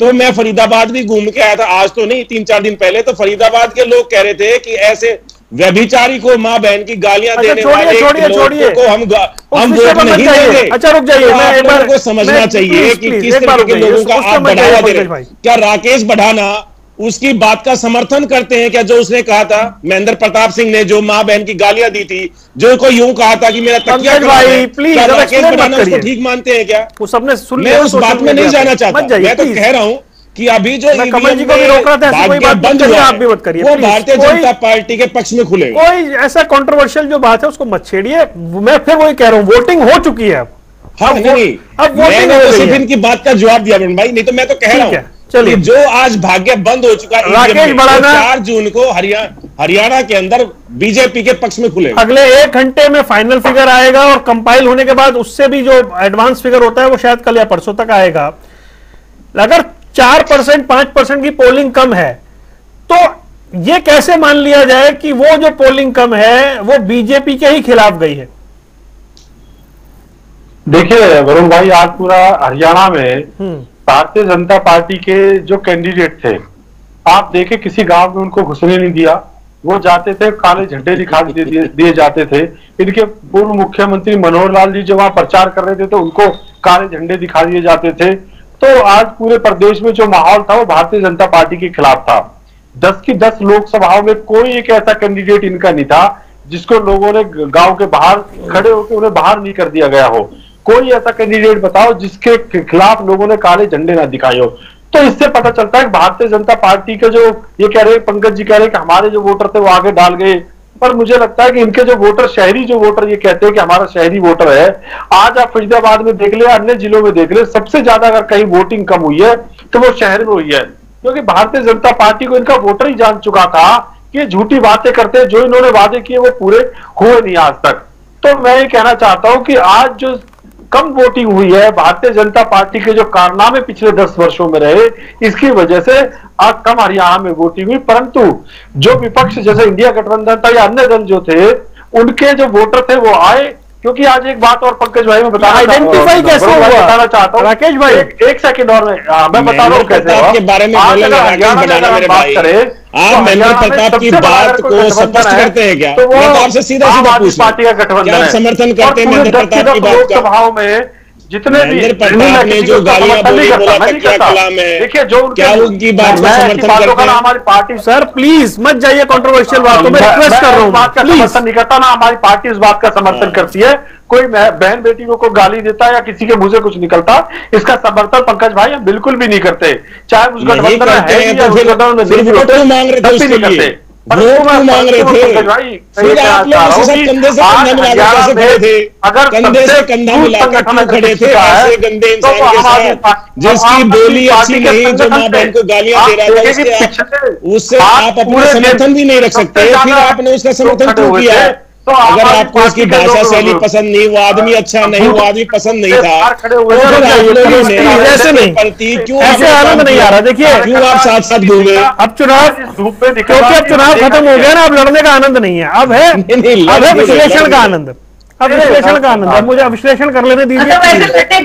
तो मैं फरीदाबाद भी घूम के आया था, आज तो नहीं, 3-4 दिन पहले। तो फरीदाबाद के लोग कह रहे थे कि ऐसे व्यभिचारी को, मां बहन की गालियां देने वाले को हम वोट नहीं देंगे। अच्छा रुक जाइए, मैं एक बार को समझना चाहिए कि किस तरह के लोगों का आप बढ़ावा दे रहे। क्या राकेश भड़ाना उसकी बात का समर्थन करते हैं क्या, जो उसने कहा था महेंद्र प्रताप सिंह ने, जो मां बहन की गालियां दी थी, जो को यूं कहा था कि मेरा तकिया भाई प्लीज, राकेश भड़ाना उसको ठीक मानते हैं क्या? वो सबने सुन लिया, मैं उस बात में नहीं जाना चाहता। मैं तो कह रहा हूं कि अभी जो ईवीएम बंद हुआ, आप भी मत करिए, वो भारतीय जनता पार्टी के पक्ष में खुलेगा। कोई ऐसा कंट्रोवर्शियल जो बात है उसको मत छेड़िए। मैं फिर वही कह रहा हूँ, वोटिंग हो चुकी है। हाँ नहीं, अब मैंने सिर्फ इनकी बात का जवाब दिया भाई, नहीं तो मैं तो कह रहा हूँ चलिए जो आज भाग्य बंद हो चुका है राकेश भड़ाना, 4 जून को हरियाणा के अंदर बीजेपी के पक्ष में खुलेगा। अगले 1 घंटे में फाइनल फिगर आएगा और कंपाइल होने के बाद उससे भी जो एडवांस फिगर होता है वो शायद कल या परसों तक आएगा। अगर 4% 5% की पोलिंग कम है तो ये कैसे मान लिया जाए कि वो जो पोलिंग कम है वो बीजेपी के ही खिलाफ गई है? देखिए वरुण भाई, आज पूरा हरियाणा में भारतीय जनता पार्टी के जो कैंडिडेट थे, आप देखे किसी गांव में उनको घुसने नहीं दिया। वो जाते थे, काले झंडे दिखा दिए जाते थे। इनके पूर्व मुख्यमंत्री मनोहर लाल जी जो वहां प्रचार कर रहे थे तो उनको काले झंडे दिखा दिए जाते थे। तो आज पूरे प्रदेश में जो माहौल था वो भारतीय जनता पार्टी के खिलाफ था। 10 की 10 लोकसभाओं में कोई एक ऐसा कैंडिडेट इनका नहीं था जिसको लोगों ने गाँव के बाहर खड़े होकर उन्हें बाहर नहीं कर दिया गया हो। कोई ऐसा कैंडिडेट बताओ जिसके खिलाफ लोगों ने काले झंडे ना दिखाए हो। तो इससे पता चलता है कि भारतीय जनता पार्टी के जो ये कह रहे हैं, पंकज जी कह रहे हैं कि हमारे जो वोटर थे वो आगे डाल गए, पर मुझे लगता है कि इनके जो वोटर, शहरी जो वोटर, ये कहते हैं कि हमारा शहरी वोटर है। आज आप फरीदाबाद में देख ले, अन्य जिलों में देख ले, सबसे ज्यादा अगर कहीं वोटिंग कम हुई है तो वो शहर में हुई है, क्योंकि भारतीय जनता पार्टी को इनका वोटर ही जान चुका था कि झूठी बातें करते हैं, जो इन्होंने वादे किए वो पूरे हुए नहीं आज तक। तो मैं ये कहना चाहता हूं कि आज जो कम वोटिंग हुई है, भारतीय जनता पार्टी के जो कारनामे पिछले 10 वर्षों में रहे, इसकी वजह से आज कम हरियाणा में वोटिंग हुई। परंतु जो विपक्ष जैसे इंडिया गठबंधन था या अन्य दल जो थे, उनके जो वोटर थे वो आए। क्योंकि आज एक बात और पंकज भाई मैं बताना चाहता हूँ राकेश भाई, एक सेकंड और मैं बता रहा हूँ कैसे बारे में बात करें। आप महेंद्र प्रताप की बात को स्पष्ट करते हैं क्या? तो आपसे सीधा पार्टी का गठबंधन समर्थन करते हैं महेंद्र प्रताप की बात सभाओं में जितने भी जो गालियां बोली, बोला तकिया कलाम है, देखिए जो क्या उनकी बात का समर्थन करते हैं हमारी पार्टी। सर प्लीज मत जाइए कंट्रोवर्शियल बातों में, रिक्वेस्ट कर रहा हूं। बात का समर्थन नहीं करता ना, हमारी पार्टी उस बात का समर्थन करती है। कोई बहन बेटी को गाली देता है या किसी के मुंह से कुछ निकलता, इसका समर्थन पंकज भाई हम बिल्कुल भी नहीं करते, चाहे उस गठबंधन है या उस गठबंधन में नहीं करते। अगर कंधे से कंधा मिलाकर खड़े थे ऐसे गंदे इंसान के साथ जिसकी बोली अच्छी नहीं, जो मां बहन को गालियां दे रहा था, उससे आप अपना समर्थन भी नहीं रख सकते। फिर आपने उसका समर्थन क्यों किया? अगर आपको उसकी भाषा शैली पसंद नहीं, वो आदमी अच्छा नहीं, वो आदमी पसंद नहीं था, नहीं आ रहा। देखिए क्यों आप साथ-साथ घूमे? अब चुनाव, क्योंकि अब चुनाव खत्म हो गया ना, अब लड़ने का आनंद नहीं है, अब है विश्लेषण का आनंद। अब विश्लेषण का आनंद, अब मुझे विश्लेषण कर लेने दीजिए।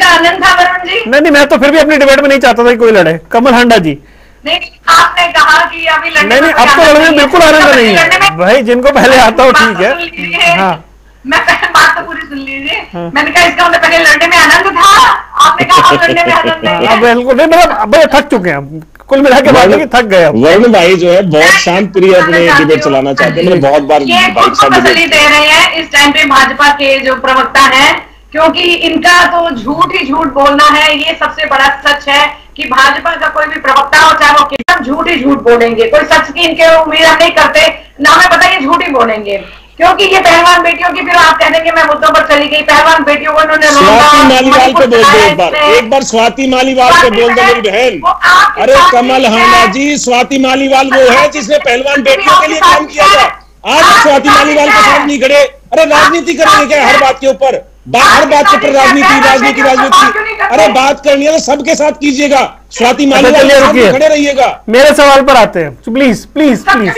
नहीं, मैं तो फिर भी अपनी डिबेट में नहीं चाहता था कि कोई लड़े। कमल हांडा जी नहीं, आपने कहा कि अभी लड़ने नहीं, अब तो लड़ने में बिल्कुल आनंद नहीं है भाई, जिनको पहले आता हो ठीक है। हाँ। मैं पहले बात तो पूरी सुन लीजिए। हाँ। मैंने कहा इसका मतलब पहले लड़ने में आनंद था, आपने कहा लड़ने में आनंद नहीं है। बिल्कुल नहीं, मतलब थक चुके हैं, कुल मिला के बात है कि थक गए। वरुण भाई जो है बहुत शांत प्रिय अपने डिबेट चलाना चाहते हैं, मैंने बहुत बार तसल्ली दे रहे हैं इस टाइम पे भाजपा के जो प्रवक्ता है, क्योंकि इनका तो झूठ ही झूठ बोलना है। ये सबसे बड़ा सच है कि भाजपा का कोई भी प्रवक्ता हो चाहे वो कितना झूठ ही झूठ बोलेंगे, कोई सच की इनके उम्मीद हम नहीं करते, ना हमें पता ये झूठ ही बोलेंगे, क्योंकि ये पहलवान बेटियों की फिर आप कह देंगे मैं मुद्दों पर चली गई। पहलवान बेटियों को उन्होंने स्वाति मालीवाल को बोल दो एक बार स्वाति मालीवाल को बोल दो मेरी बहन। अरे कमल हांडा जी, स्वाति मालीवाल वो है जिसने पहलवान बेटियों के लिए काम किया था, आज स्वाति मालीवाल के साथ नहीं खड़े। अरे राजनीति करने क्या हर बात के ऊपर, हर बात के ऊपर राजनीति। अरे बात करनी है तो सबके साथ कीजिएगा, स्वाति मालीवाल खड़े रहिएगा। मेरे सवाल पर आते हैं प्लीज प्लीज प्लीज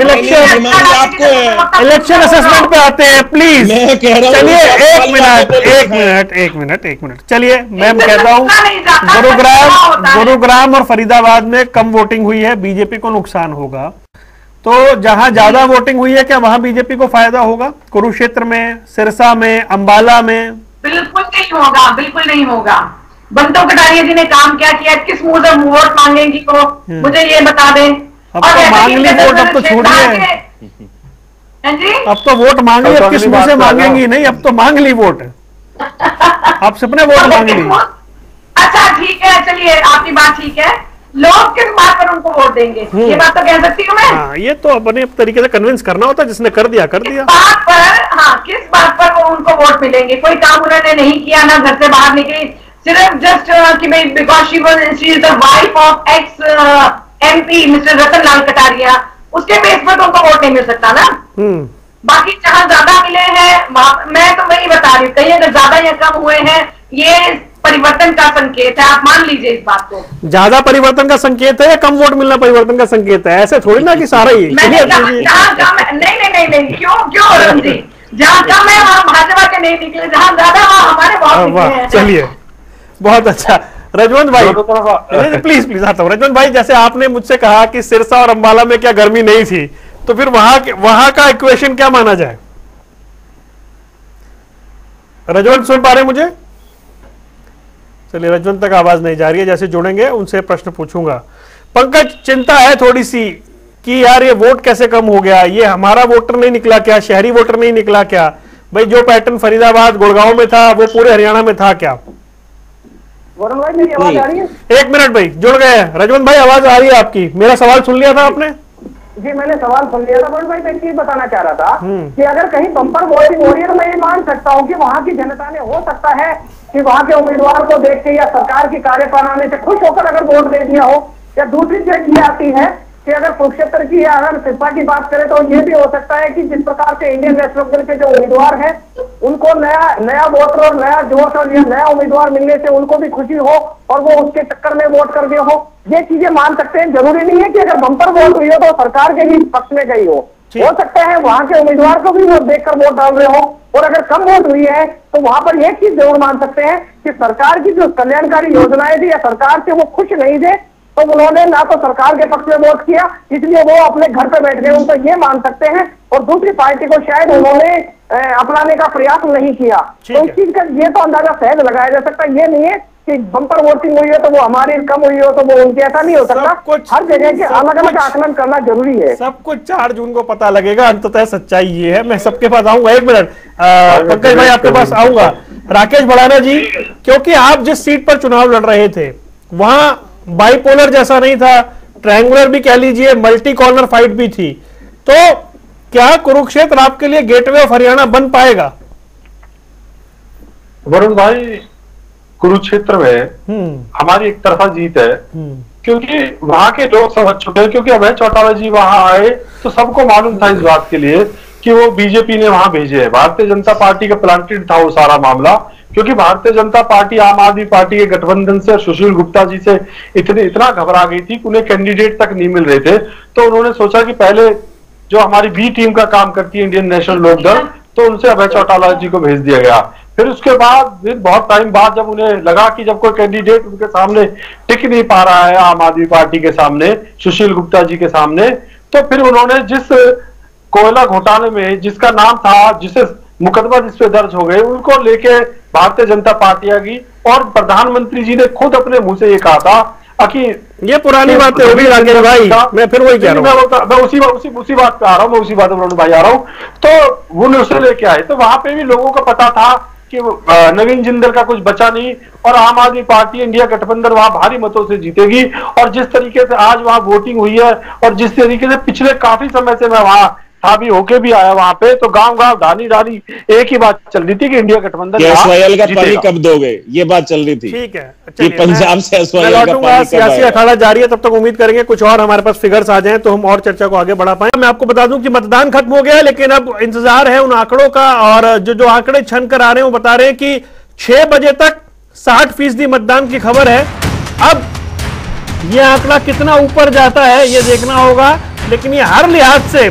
इलेक्शन आपको इलेक्शन असेसमेंट पे आते हैं प्लीज। मैं कह रहा हूँ चलिए एक मिनट चलिए मैं कहता हूँ गुरुग्राम और फरीदाबाद में कम वोटिंग हुई है, बीजेपी को नुकसान होगा, तो जहां ज्यादा वोटिंग हुई है क्या वहां बीजेपी को फायदा होगा? कुरुक्षेत्र में, सिरसा में, अंबाला में? बिल्कुल नहीं होगा, बिल्कुल नहीं होगा। बंतो कटारिया जी ने काम क्या किया, किस मुंह से वोट मांगेंगी को मुझे ये बता दें। अब तो मांग ली वोट, अब तो छोड़िए, अब तो वोट मांग ली, किस मुंह से मांगेंगी नहीं, अब तो मांग ली वोट, आप सबने वोट मांग ली। अच्छा ठीक है, चलिए आपकी बात ठीक है, लोग किस बात पर उनको वोट देंगे ये बात तो कह सकती हूँ मैं। हाँ, ये तो अपने तरीके से कन्विंस करना होता है, जिसने कर दिया कर दिया। बात पर हाँ, किस बात पर वो उनको वोट मिलेंगे? कोई काम उन्होंने नहीं किया, ना घर से बाहर निकली, सिर्फ जस्ट कि भाई because she is the wife of ex MP mister Ratan Lal Kataria, उसके बेस पर तो उनको वोट नहीं मिल सकता ना। बाकी जहाँ ज्यादा मिले हैं वहां, मैं तो वही बता रही हूँ, कहीं अगर ज्यादा या कम हुए हैं ये परिवर्तन का संकेत है, आप मान लीजिए इस बात को। ज्यादा परिवर्तन का संकेत है या कम वोट मिलना परिवर्तन का संकेत है? ऐसे थोड़ी ना कि सारा ही नहीं क्यों जी, जहाँ कम है वहाँ भाजपा के नहीं निकले, जहाँ ज्यादा वहाँ हमारे बहुत। चलिए बहुत अच्छा रजवंत भाई, प्लीज प्लीज आता हूँ रजवंत भाई, जैसे आपने मुझसे कहा कि सिरसा और अम्बाला में क्या गर्मी नहीं थी, तो फिर वहाँ का इक्वेशन क्या माना जाए? रजवंत सुन पा रहे मुझे? चलिए रजवंत तक आवाज नहीं जा रही है, जैसे जुड़ेंगे उनसे प्रश्न पूछूंगा। पंकज, चिंता है थोड़ी सी कि यार ये वोट कैसे कम हो गया, ये हमारा वोटर नहीं निकला क्या, शहरी वोटर नहीं निकला क्या? भाई जो पैटर्न फरीदाबाद गुड़गांव में था वो पूरे हरियाणा में था क्या? वरुण भाई मेरी आवाज आ रही है? एक मिनट भाई, जुड़ गए रजवंत भाई, आवाज आ रही है आपकी? मेरा सवाल सुन लिया था आपने? जी मैंने सवाल सुन लिया था वरुण भाई, मैं एक चीज बताना चाह रहा था कि अगर कहीं बंपर वोटिंग हो रही है तो मैं ये मान सकता हूँ कि वहाँ की जनता ने, हो सकता है कि वहाँ के उम्मीदवार को देख के या सरकार की कार्यप्रणाली से खुश होकर अगर वोट दे दिया हो, या दूसरी चीज ये आती है कि अगर कुरुक्षेत्र की या अगर सिरसा की बात करें तो ये भी हो सकता है कि जिस प्रकार से इंडियन नेशनल दल के जो उम्मीदवार हैं उनको नया वोटर और नया जोश और नया उम्मीदवार मिलने से उनको भी खुशी हो और वो उसके चक्कर में वोट कर गए हो, ये चीजें मान सकते हैं। जरूरी नहीं है कि अगर बंपर वोट हुई हो तो सरकार के ही पक्ष में गई हो सकता है वहां के उम्मीदवार को भी वो देखकर वोट डाल रहे हो। और अगर कम वोट हुई है तो वहां पर एक चीज जरूर मान सकते हैं कि सरकार की जो कल्याणकारी योजनाएं थी या सरकार से वो खुश नहीं थे, तो उन्होंने ना तो सरकार के पक्ष में वोट किया, इसलिए वो अपने घर पे बैठ गए, उनको ये मान सकते हैं। और दूसरी पार्टी को शायद उन्होंने अपनाने का प्रयास नहीं किया, तो इस चीज का ये तो अंदाजा सहज लगाया जा सकता है। ये नहीं है कि बंपर वोटिंग हुई हो तो वो हमारे कम हुई हो तो वो उनके, ऐसा नहीं हो सकता। हर जगह के अलग अलग आकलन करना जरूरी है, सब कुछ 4 जून को पता लगेगा। अंततः सच्चाई ये है, मैं सबके पास आऊंगा। एक मिनट पंकज भाई आपके पास आऊंगा। राकेश भड़ाना जी, क्योंकि आप जिस सीट पर चुनाव लड़ रहे थे वहां बाइपोलर जैसा नहीं था, ट्रायंगुलर भी कह लीजिए, मल्टी कॉर्नर फाइट भी थी, तो क्या कुरुक्षेत्र आपके लिए गेटवे ऑफ हरियाणा बन पाएगा? वरुण भाई कुरुक्षेत्र में हमारी एक तरफा जीत है, क्योंकि वहां के लोग समझ चुके हैं, क्योंकि अभय चौटाला जी वहां आए तो सबको मालूम था इस बात के लिए कि वो बीजेपी ने वहां भेजे है, भारतीय जनता पार्टी का प्लांटेड था वो सारा मामला, क्योंकि भारतीय जनता पार्टी आम आदमी पार्टी के गठबंधन से सुशील गुप्ता जी से इतना घबरा गई थी कि उन्हें कैंडिडेट तक नहीं मिल रहे थे, तो उन्होंने सोचा कि पहले जो हमारी बी टीम का काम करती है इंडियन नेशनल लोक दल, तो उनसे अभय चौटाला जी को भेज दिया गया। फिर उसके बाद बहुत टाइम बाद जब उन्हें लगा कि जब कोई कैंडिडेट उनके सामने टिक नहीं पा रहा है आम आदमी पार्टी के सामने, सुशील गुप्ता जी के सामने, तो फिर उन्होंने जिस कोयला घोटाले में जिसका नाम था, जिसे मुकदमा जिसपे दर्ज हो गए उनको लेके भारतीय जनता पार्टी आ गई और प्रधानमंत्री जी ने खुद अपने मुंह से ये कहा था कि ये पुरानी बात है भी राकेश भाई, मैं फिर वही कह रहा हूं, मैं उसी बात पे आ रहा हूँ, मैं उसी बात पर भाई आ रहा हूँ। तो वो नुस्खे लेके आए तो वहां पे भी लोगों को पता था कि नवीन जिंदल का कुछ बचा नहीं और आम आदमी पार्टी इंडिया गठबंधन वहां भारी मतों से जीतेगी। और जिस तरीके से आज वहां वोटिंग हुई है और जिस तरीके से पिछले काफी समय से मैं वहां था, भी होके भी आया वहां पे, तो गांव गांव धानी धानी एक ही बात चल रही थी कि इंडिया गठबंधन का पानी कब दोगे, ये बात चल रही थी। ठीक है, पंजाब से सियासी अखाड़ा जारी है, तब तक उम्मीद करेंगे कुछ और हमारे पास फिगर्स आ जाए तो हम और चर्चा को आगे बढ़ा पाए। मैं आपको बता दूं कि मतदान खत्म हो गया है, लेकिन अब इंतजार है उन आंकड़ों का, और जो आंकड़े छन कर आ रहे हैं वो बता रहे हैं कि 6 बजे तक 60% मतदान की खबर है। अब ये आंकड़ा कितना ऊपर जाता है ये देखना होगा, लेकिन ये हर लिहाज से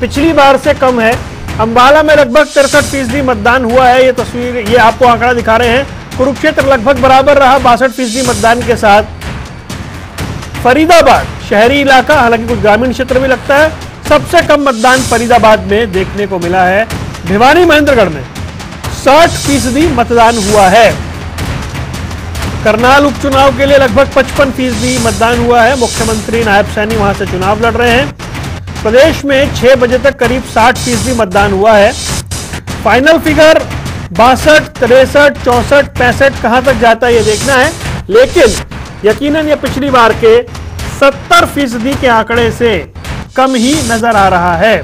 पिछली बार से कम है। अंबाला में लगभग 63% मतदान हुआ है, ये तस्वीर ये आपको आंकड़ा दिखा रहे हैं। कुरुक्षेत्र लगभग बराबर रहा 62% मतदान के साथ। फरीदाबाद शहरी इलाका, हालांकि कुछ ग्रामीण क्षेत्र भी लगता है, सबसे कम मतदान फरीदाबाद में देखने को मिला है। भिवानी महेंद्रगढ़ में 60% मतदान हुआ है। करनाल उपचुनाव के लिए लगभग 55% मतदान हुआ है। मुख्यमंत्री नायब सैनी वहां से चुनाव लड़ रहे हैं। प्रदेश में 6 बजे तक करीब 60% मतदान हुआ है। फाइनल फिगर 62, 63, 64, 65 कहां तक जाता है ये देखना है, लेकिन यकीनन ये पिछली बार के 70% के आंकड़े से कम ही नजर आ रहा है।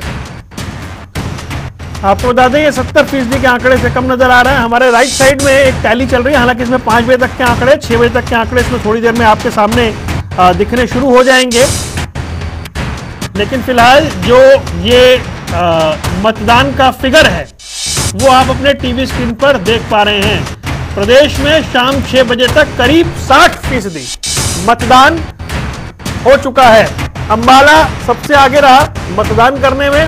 आपको बता दें ये 70% के आंकड़े से कम नजर आ रहा है। हमारे राइट साइड में एक टैली चल रही है, हालांकि इसमें 5 बजे तक के आंकड़े, 6 बजे तक के आंकड़े इसमें थोड़ी देर में आपके सामने दिखने शुरू हो जाएंगे। लेकिन फिलहाल जो ये मतदान का फिगर है वो आप अपने टीवी स्क्रीन पर देख पा रहे हैं। प्रदेश में शाम 6 बजे तक करीब 60% मतदान हो चुका है। अंबाला सबसे आगे रहा मतदान करने में।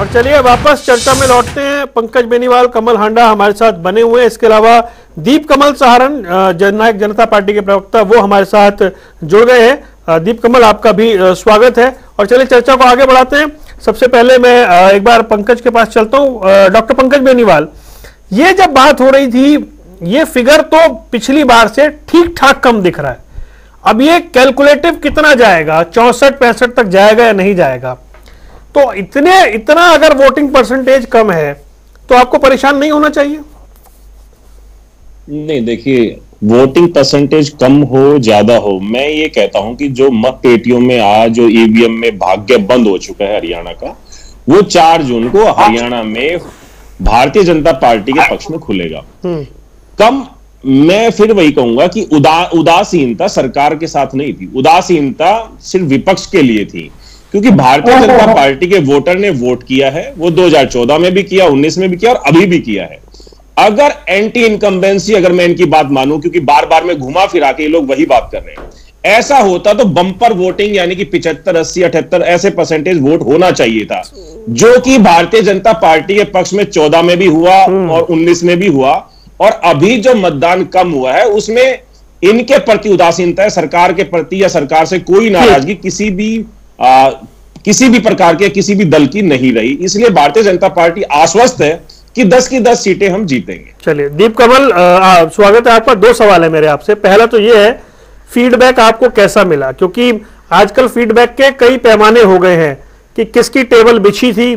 और चलिए वापस चर्चा में लौटते हैं। पंकज बेनीवाल, कमल हांडा हमारे साथ बने हुए हैं, इसके अलावा दीपकमल सहारन जननायक जनता पार्टी के प्रवक्ता वो हमारे साथ जुड़ गए हैं। दीपकमल आपका भी स्वागत है, और चलिए चर्चा को आगे बढ़ाते हैं। सबसे पहले मैं एक बार पंकज के पास चलता हूं। डॉक्टर पंकज बेनीवाल, ये जब बात हो रही थी ये फिगर तो पिछली बार से ठीक ठाक कम दिख रहा है, अब ये कैलकुलेटिव कितना जाएगा, 64, 65 तक जाएगा या नहीं जाएगा? तो इतना अगर वोटिंग परसेंटेज कम है तो आपको परेशान नहीं होना चाहिए? नहीं, देखिए वोटिंग परसेंटेज कम हो ज्यादा हो, मैं ये कहता हूं कि जो मत पेटियों में आज जो ईवीएम में भाग्य बंद हो चुका है हरियाणा का, वो 4 जून को हरियाणा में भारतीय जनता पार्टी के पक्ष में खुलेगा। कम, मैं फिर वही कहूंगा कि उदासीनता सरकार के साथ नहीं थी, उदासीनता सिर्फ विपक्ष के लिए थी, क्योंकि भारतीय जनता पार्टी के वोटर ने वोट किया है, वो 2014 में भी किया, 19 में भी किया और अभी भी किया है। अगर एंटी इनकम्बेंसी, अगर मैं इनकी बात मानूं, क्योंकि बार बार में घुमा फिरा के ये लोग वही बात कर रहे हैं, ऐसा होता तो बंपर वोटिंग यानी कि 75, 80, 78 ऐसे परसेंटेज वोट होना चाहिए था, जो कि भारतीय जनता पार्टी के पक्ष में 14 में भी हुआ और 19 में भी हुआ, और अभी जो मतदान कम हुआ है उसमें इनके प्रति उदासीनता है, सरकार के प्रति या सरकार से कोई नाराजगी किसी भी प्रकार के किसी भी दल की नहीं रही। इसलिए भारतीय जनता पार्टी आश्वस्त है कि 10 की 10 सीटें हम जीतेंगे। चलिए दीपकमल, स्वागत है आपका। 2 सवाल है मेरे आपसे। पहला तो ये है, फीडबैक आपको कैसा मिला, क्योंकि आजकल फीडबैक के कई पैमाने हो गए हैं कि किसकी टेबल बिछी थी,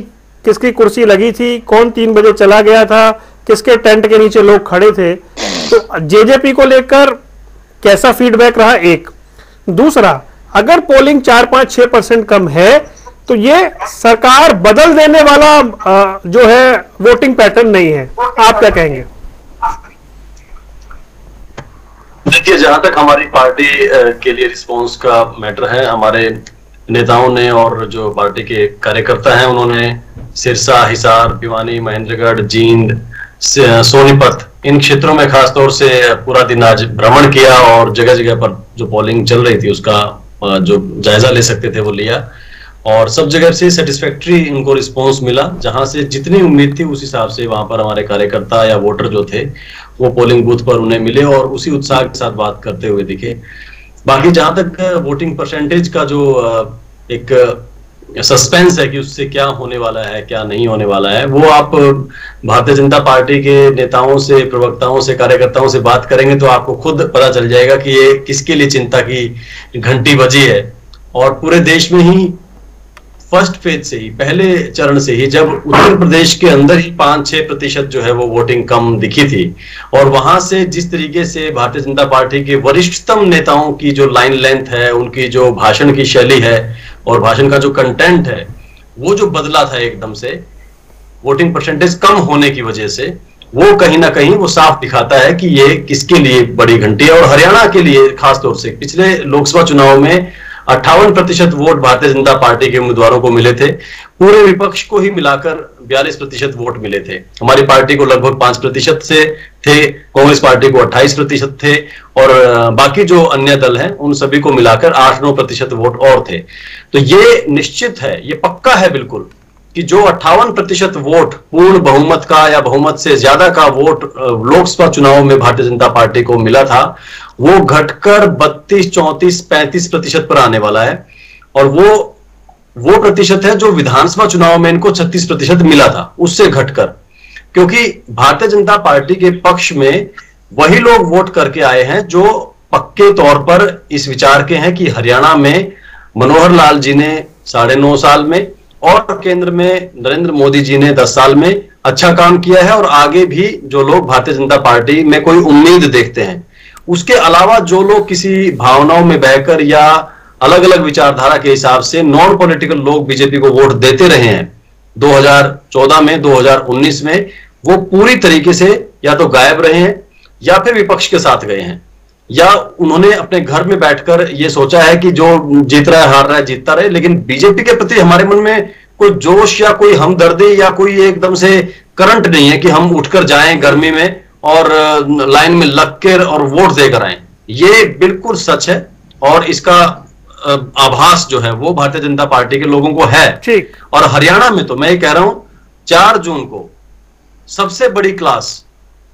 किसकी कुर्सी लगी थी, कौन 3 बजे चला गया था, किसके टेंट के नीचे लोग खड़े थे। तो जेजेपी को लेकर कैसा फीडबैक रहा? एक। दूसरा, अगर पोलिंग 4, 5, 6% कम है तो ये सरकार बदल देने वाला जो है वोटिंग पैटर्न नहीं है, आप क्या कहेंगे? देखिए, जहां तक हमारी पार्टी के लिए रिस्पांस का मैटर है, हमारे नेताओं ने और जो पार्टी के कार्यकर्ता हैं उन्होंने सिरसा, हिसार, भिवानी, महेंद्रगढ़, जींद, सोनीपत, इन क्षेत्रों में खासतौर से पूरा दिन आज भ्रमण किया और जगह जगह पर जो पोलिंग चल रही थी उसका जो जायजा ले सकते थे वो लिया, और सब जगह से सेटिस्फैक्ट्री उनको रिस्पांस मिला। जहां से जितनी उम्मीद थी उस हिसाब से वहां पर हमारे कार्यकर्ता या वोटर जो थे वो पोलिंग बूथ पर उन्हें मिले और उसी उत्साह के साथ बात करते हुए दिखे। बाकी जहां तक वोटिंग परसेंटेज का जो एक सस्पेंस है कि उससे क्या होने वाला है, क्या नहीं होने वाला है। वो आप भारतीय जनता पार्टी के नेताओं से, प्रवक्ताओं से, कार्यकर्ताओं से बात करेंगे तो आपको खुद पता चल जाएगा कि ये किसके लिए चिंता की घंटी बजी है। और पूरे देश में ही फर्स्ट फेज से ही, पहले चरण से ही, जब उत्तर प्रदेश के अंदर ही 5-6% जो है वो वोटिंग कम दिखी थी, और वहां से जिस तरीके से भारतीय जनता पार्टी के वरिष्ठतम नेताओं की जो लाइन लेंथ है, उनकी जो भाषण की शैली है और भाषण का जो कंटेंट है, वो जो बदला था एकदम से वोटिंग परसेंटेज कम होने की वजह से, वो कहीं ना कहीं वो साफ दिखाता है कि ये किसके लिए बड़ी घंटी है। और हरियाणा के लिए खासतौर से पिछले लोकसभा चुनाव में 58% वोट भारतीय जनता पार्टी के उम्मीदवारों को मिले थे, पूरे विपक्ष को ही मिलाकर 42% वोट मिले थे। हमारी पार्टी को लगभग 5% से थे, कांग्रेस पार्टी को 28% थे, और बाकी जो अन्य दल हैं उन सभी को मिलाकर 8-9% वोट और थे। तो ये निश्चित है, ये पक्का है बिल्कुल कि जो 58% वोट पूर्ण बहुमत का या बहुमत से ज्यादा का वोट लोकसभा चुनाव में भारतीय जनता पार्टी को मिला था, वो घटकर 32-34-35% पर आने वाला है। और वो प्रतिशत है जो विधानसभा चुनाव में इनको 36% मिला था, उससे घटकर, क्योंकि भारतीय जनता पार्टी के पक्ष में वही लोग वोट करके आए हैं जो पक्के तौर पर इस विचार के हैं कि हरियाणा में मनोहर लाल जी ने 9.5 साल में और केंद्र में नरेंद्र मोदी जी ने 10 साल में अच्छा काम किया है, और आगे भी जो लोग भारतीय जनता पार्टी में कोई उम्मीद देखते हैं। उसके अलावा जो लोग किसी भावनाओं में बहकर या अलग अलग विचारधारा के हिसाब से नॉन पॉलिटिकल लोग बीजेपी को वोट देते रहे हैं 2014 में, 2019 में, वो पूरी तरीके से या तो गायब रहे हैं या फिर विपक्ष के साथ गए हैं, या उन्होंने अपने घर में बैठकर ये सोचा है कि जो जीत रहा है हार रहा है, जीतता रहे, लेकिन बीजेपी के प्रति हमारे मन में कोई जोश या कोई हमदर्दी या कोई एकदम से करंट नहीं है कि हम उठकर जाएं गर्मी में और लाइन में लग कर और वोट देकर आए। ये बिल्कुल सच है, और इसका आभास जो है वो भारतीय जनता पार्टी के लोगों को है। और हरियाणा में तो मैं ये कह रहा हूं, 4 जून को सबसे बड़ी क्लास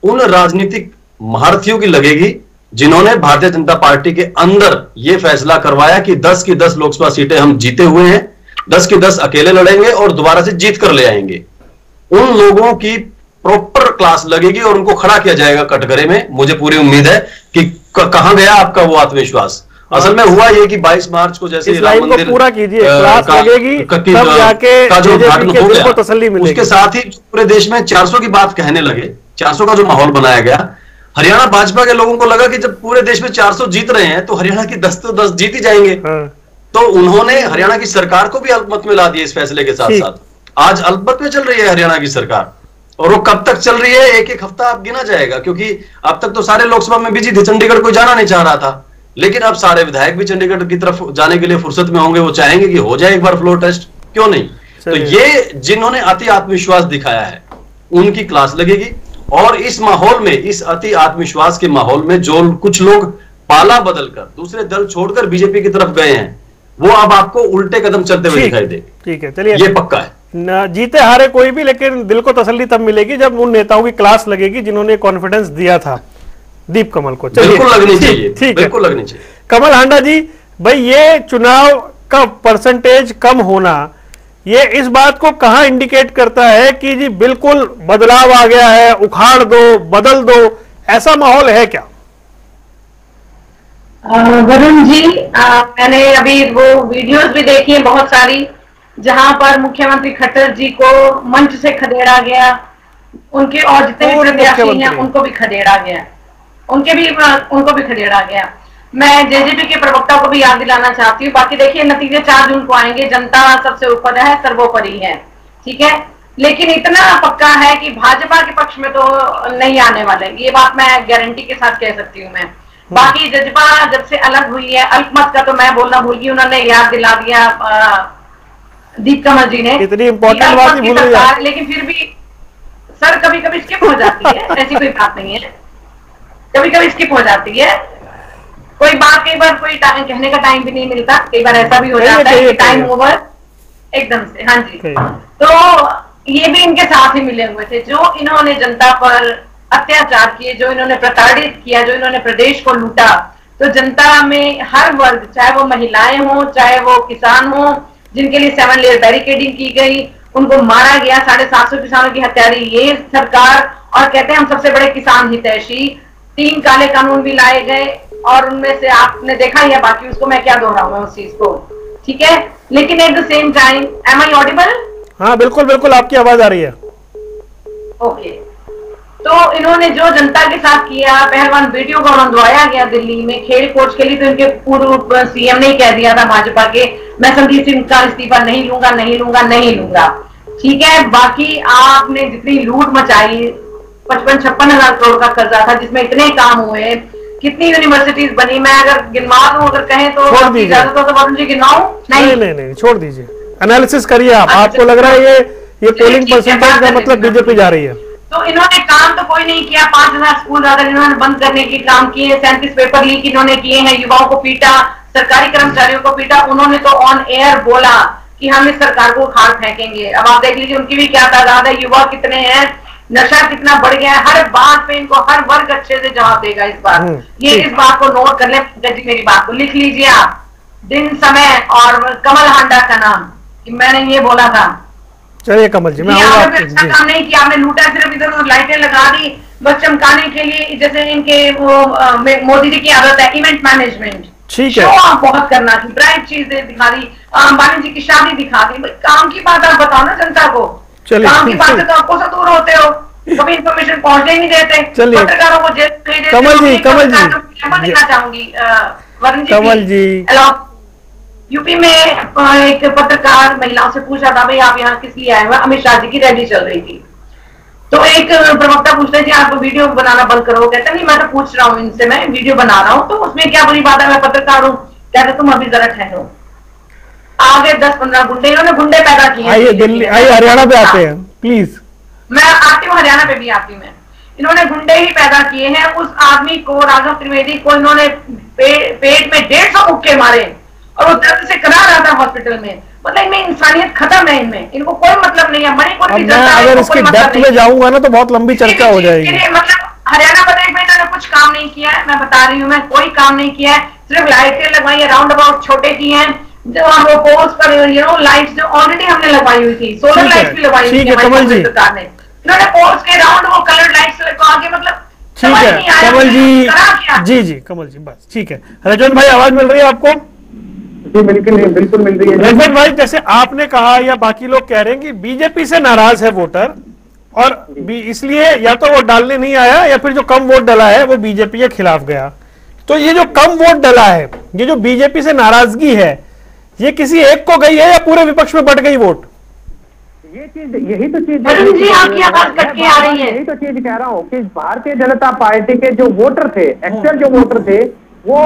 उन राजनीतिक महारथियों की लगेगी जिन्होंने भारतीय जनता पार्टी के अंदर ये फैसला करवाया कि 10 की 10 लोकसभा सीटें हम जीते हुए हैं, 10 की 10 अकेले लड़ेंगे और दोबारा से जीत कर ले आएंगे। उन लोगों की प्रॉपर क्लास लगेगी और उनको खड़ा किया जाएगा कटघरे में। मुझे पूरी उम्मीद है कि कहां गया आपका वो आत्मविश्वास। असल में हुआ ये कि 22 मार्च को जैसे राम मंदिर पूरा कीजिए, क्लास लगेगी, तब जाके उद्घाटन हो गया, तसल्ली मिलेगी। उसके साथ ही पूरे देश में 400 की बात कहने लगे, 400 का जो माहौल बनाया गया, हरियाणा भाजपा के लोगों को लगा कि जब पूरे देश में 400 जीत रहे हैं तो हरियाणा की 10 तो 10 जीत ही जाएंगे। तो उन्होंने हरियाणा की सरकार को भी अल्पमत में ला दिया इस फैसले के साथ साथ। आज अल्पमत में चल रही है हरियाणा की सरकार, और वो कब तक चल रही है, 1-1 हफ्ता अब गिना जाएगा, क्योंकि अब तक तो सारे लोकसभा में बिजी थे, चंडीगढ़ कोई जाना नहीं चाह रहा था, लेकिन अब सारे विधायक भी चंडीगढ़ की तरफ जाने के लिए फुर्सत में होंगे, वो चाहेंगे कि हो जाए एक बार फ्लोर टेस्ट, क्यों नहीं। तो ये जिन्होंने अति आत्मविश्वास दिखाया है उनकी क्लास लगेगी, और इस माहौल में, इस अति आत्मविश्वास के माहौल में जो कुछ लोग पाला बदलकर दूसरे दल छोड़कर बीजेपी की तरफ गए हैं, वो अब आपको उल्टे कदम चलते हुए दिखाई देंगे। ठीक है, चलिए, ये पक्का है। ना जीते हारे कोई भी, लेकिन दिल को तसल्ली तब मिलेगी जब उन नेताओं की क्लास लगेगी जिन्होंने कॉन्फिडेंस दिया था दीपकमल को। बिल्कुल लगनी चाहिए, ठीक है, लगनी चाहिए। कमल हांडा जी भाई, ये चुनाव का परसेंटेज कम होना, ये इस बात को कहां इंडिकेट करता है कि जी बिल्कुल बदलाव आ गया है, उखाड़ दो, बदल दो, ऐसा माहौल है क्या? वरुण जी, मैंने अभी वो वीडियोस भी देखी है बहुत सारी, जहां पर मुख्यमंत्री खट्टर जी को मंच से खदेड़ा गया, उनके और जितने प्रत्याशी हैं उनको भी खदेड़ा गया, उनको भी खदेड़ा गया। मैं जेजेपी के प्रवक्ता को भी याद दिलाना चाहती हूँ। बाकी देखिए, नतीजे 4 जून को आएंगे, जनता सबसे ऊपर है, सर्वोपरि है, ठीक है, लेकिन इतना पक्का है कि भाजपा के पक्ष में तो नहीं आने वाले, ये बात मैं गारंटी के साथ कह सकती हूँ मैं। बाकी जजपा जब से अलग हुई है, अल्पमत का तो मैं बोलना भूल गई, उन्होंने याद दिला दिया दीपकमल जी ने, इतनी इंपॉर्टेंट बात नहीं भूल गई, लेकिन फिर भी सर कभी कभी स्किप हो जाती है, ऐसी कोई बात नहीं है, कभी कभी स्किप हो जाती है कोई बात, कई बार कोई कहने का टाइम भी नहीं मिलता, कई बार ऐसा भी हो जाता है कि टाइम ओवर एकदम से। हाँ जी, तो ये भी इनके साथ ही मिले हुए थे, जो इन्होंने जनता पर अत्याचार किए, जो इन्होंने प्रताड़ित किया, जो इन्होंने प्रदेश को लूटा। तो जनता में हर वर्ग, चाहे वो महिलाएं हों, चाहे वो किसान हों, जिनके लिए 7 लेयर बैरिकेडिंग की गई, उनको मारा गया, 750 किसानों की हत्या। ये सरकार और कहते हैं हम सबसे बड़े किसान हितैषी। 3 काले कानून भी लाए गए और उनमें से आपने देखा ही है, बाकी उसको मैं क्या दोहराऊंगा उस चीज को, ठीक है। लेकिन at the same time, am I audible? हाँ बिल्कुल बिल्कुल, आपकी आवाज आ रही है। ओके, तो इन्होंने जो जनता के साथ किया, पहलवान बेटियों को मंदवाया गया दिल्ली में, खेल कोच के लिए तो इनके पूर्व सीएम ने ही कह दिया था भाजपा के, मैं संदीप सिंह का इस्तीफा नहीं लूंगा, ठीक है। बाकी आपने जितनी लूट मचाई, 55-56 हजार करोड़ का कर्जा था जिसमें इतने काम हुए, कितनी यूनिवर्सिटीज बनी, मैं अगर गिनवा दूं, अगर कहें तो इजाजत हो तो वरुण जी गिनाऊं? नहीं, छोड़ दीजिए, एनालिसिस करिए आप। आपको लग रहा है ये पोलिंग परसेंटेज का मतलब बीजेपी जा रही है। तो इन्होंने काम तो कोई नहीं किया, 5000 स्कूल ज्यादा इन्होंने बंद करने के काम किए, 37 पेपर लीक इन्होंने किए हैं, युवाओं को पीटा, सरकारी कर्मचारियों को पीटा। उन्होंने तो ऑन एयर बोला कि हम इस सरकार को उखाड़ फेंकेंगे। अब आप देख लीजिए उनकी भी क्या तादाद है, युवा कितने हैं, नशा कितना बढ़ गया है, हर बात पे इनको हर वर्ग अच्छे से जवाब देगा इस बार। ये इस बात को नोट कर ले, मेरी बात को लिख लीजिए आप, दिन समय और कमल हांडा का नाम, कि मैंने ये बोला था। चलिए कमल जी, मैं आपने अच्छा काम नहीं किया, आपने लूटा, सिर्फ इधर उधर लाइटें लगा दी बस चमकाने के लिए। जैसे इनके वो मोदी जी की आदत है, इवेंट मैनेजमेंट, ठीक है, आप बहुत करना थी, ब्राइट चीजें दिखा दी, अंबानी जी की शादी दिखा दी। काम की बात आप बताओ ना जनता को, काम की बात से तो आपको से दूर होते हो, कभी इन्फॉर्मेशन पहुंचने नहीं देते, पत्रकारों को जेल नहीं देते। कमल जी यूपी में एक पत्रकार महिलाओं से पूछा था, भाई आप यहाँ किस लिए आए हुए, अमित शाह जी की रैली चल रही थी, तो एक प्रवक्ता पूछते जी आप वीडियो बनाना बंद करो, कहते नहीं मैं तो पूछ रहा हूँ इनसे, मैं वीडियो बना रहा हूँ, तो उसमें क्या बुरी बात है, मैं पत्रकार हूँ। कहते तुम अभी जरा ठहरो, आगे 10-15 गुंडे, इन्होंने गुंडे पैदा किए। आइए दिल्ली, आइए हरियाणा पे आते हैं प्लीज, मैं आती हूँ हरियाणा पे भी आती हूँ मैं। इन्होंने गुंडे ही पैदा किए हैं। उस आदमी को, राघव त्रिवेदी को, इन्होंने पेट में 150 मुक्के मारे और वो दर्द से करा रहा था हॉस्पिटल में। मतलब इनमें इंसानियत खत्म है, इनमें इनको कोई मतलब नहीं है। मणिपुर की जनता, अगर इसके डेप्थ में जाऊंगा ना तो बहुत लंबी चर्चा हो जाएगी। मतलब हरियाणा बजट में इन्होंने कुछ काम नहीं किया है, मैं बता रही हूँ मैं, कोई काम नहीं किया है, सिर्फ लाइटें लगवाई है, राउंड अबाउट छोटे किए हैं, जो हम वो पोस्ट पर लाइट जो ऑलरेडी हमने लगवाई हुई थी, सोलर लाइट भी लगवाई हुई थी हमारी सरकार ने, इन्होंने पोस्ट के राउंड वो कलर लाइट लगवा के, मतलब ठीक है कमल जी, जी जी कमल जी बस ठीक है। रजन भाई आवाज मिल रही है आपको? बिल्कुल मिल रही है। रजन भाई, जैसे आपने कहा या बाकी लोग कह रहे हैं कि बीजेपी से नाराज है वोटर और इसलिए या तो वो डालने नहीं आया या फिर जो कम वोट डला है वो बीजेपी के खिलाफ गया। तो ये जो कम वोट डला है, ये जो बीजेपी से नाराजगी है, ये किसी एक को गई है या पूरे विपक्ष में बट गई वोट? ये चीज, यही तो चीज कह रहा हूँ कि भारतीय जनता पार्टी के जो वोटर थे, एक्चुअल जो वोटर थे वो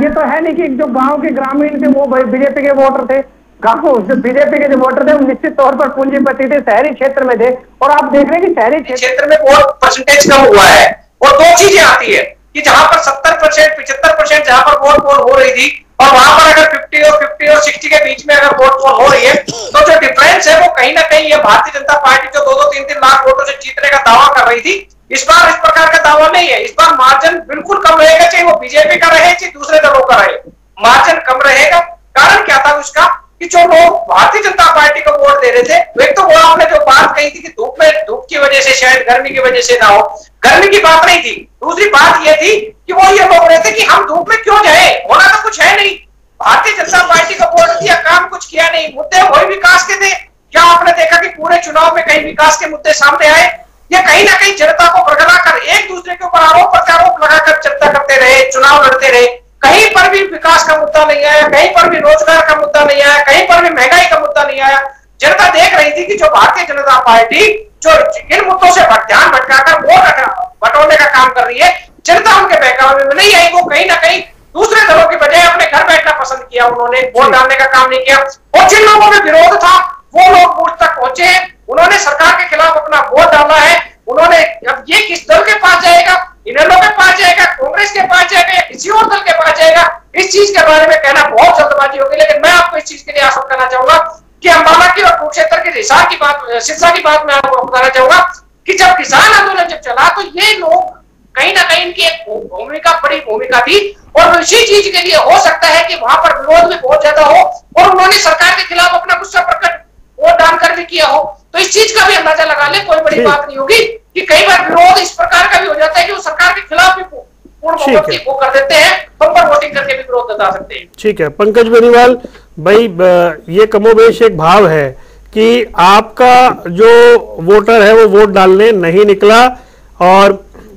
ये तो है नहीं कि जो गांव के ग्रामीण थे वो बीजेपी के वोटर थे, गांव जो बीजेपी के जो वोटर थे वो निश्चित तौर पर पूंजीपति थे, शहरी क्षेत्र में थे। और आप देख रहे हैं कि शहरी क्षेत्र में वोट परसेंटेज कम हुआ है। और 2 चीजें आती है कि जहां पर 70%, 75% जहां पर वोट पोल हो रही थी और वहां पर अगर 50 और 60 के बीच में अगर वोट पोल हो रही है, तो जो डिफरेंस है वो कहीं ना कहीं ये भारतीय जनता पार्टी जो 2-3 लाख वोटों से जीतने का दावा कर रही थी, इस बार इस प्रकार का दावा नहीं है। इस बार मार्जिन बिल्कुल कम रहेगा, चाहे वो बीजेपी का रहे चाहे दूसरे दलों का रहे, मार्जिन कम रहेगा। कारण क्या था उसका कि जो लोग भारतीय जनता पार्टी को वोट दे रहे थे, एक तो वो आपने जो बात कही थी कि धूप की वजह से, शायद गर्मी की वजह से ना हो, गर्मी की बात नहीं थी। दूसरी बात ये थी कि वो ये बोल रहे थे कि हम धूप में क्यों जाए, होना तो कुछ है नहीं, भारतीय जनता पार्टी को वोट दिया, काम कुछ किया नहीं, मुद्दे वही विकास के थे। क्या आपने देखा कि पूरे चुनाव में कहीं विकास के मुद्दे सामने आए? ये कहीं ना कहीं जनता को भड़का कर, एक दूसरे के ऊपर आरोप प्रत्यारोप लगाकर चर्चा करते रहे, चुनाव लड़ते रहे, कहीं पर भी विकास का मुद्दा नहीं आया, कहीं पर भी रोजगार का मुद्दा नहीं आया, कहीं पर भी महंगाई का मुद्दा नहीं आया। जनता देख रही थी कि जो भारतीय जनता पार्टी जो इन मुद्दों से ध्यान भटकाकर वोट बटोरने का काम कर रही है, जनता उनके बहकावे में नहीं आई। वो कहीं ना कहीं दूसरे दलों की बजाय अपने घर बैठना पसंद किया, उन्होंने वोट डालने का काम नहीं किया। और जिन लोगों में विरोध था वो लोग बूथ तक पहुंचे हैं, उन्होंने सरकार के खिलाफ अपना वोट डाला है। उन्होंने अब ये किस दल के पास जाएगा, इनेलो के पास जाएगा, कांग्रेस के पास जाएगा, किसी और दल के पास जाएगा, इस चीज के बारे में कहना बहुत जल्दबाजी होगी। लेकिन मैं आपको इस चीज के लिए आश्वस्त करना चाहूंगा कि अंबाला की और कुरुक्षेत्र के हिसार की बात, सिरसा की बात मैं आपको बताना चाहूंगा कि जब किसान आंदोलन जब चला तो ये लोग कहीं ना कहीं इनकी एक भूमिका, बड़ी भूमिका थी। और इसी चीज के लिए हो सकता है कि वहां पर विरोध भी बहुत ज्यादा हो और उन्होंने सरकार के खिलाफ अंदाजा लगा ले, कोई बड़ी बात नहीं होगी कि कई बार विरोध इस प्रकार का भी हो जाता है कि वो सरकार के खिलाफ भी वो कर देते हैं, हम पर वोटिंग करके भी विरोध बता सकते हैं। ठीक है पंकज बेनीवाल भाई, ये कमोबेश एक भाव है कि आपका जो वोटर है वो वोट डालने नहीं निकला और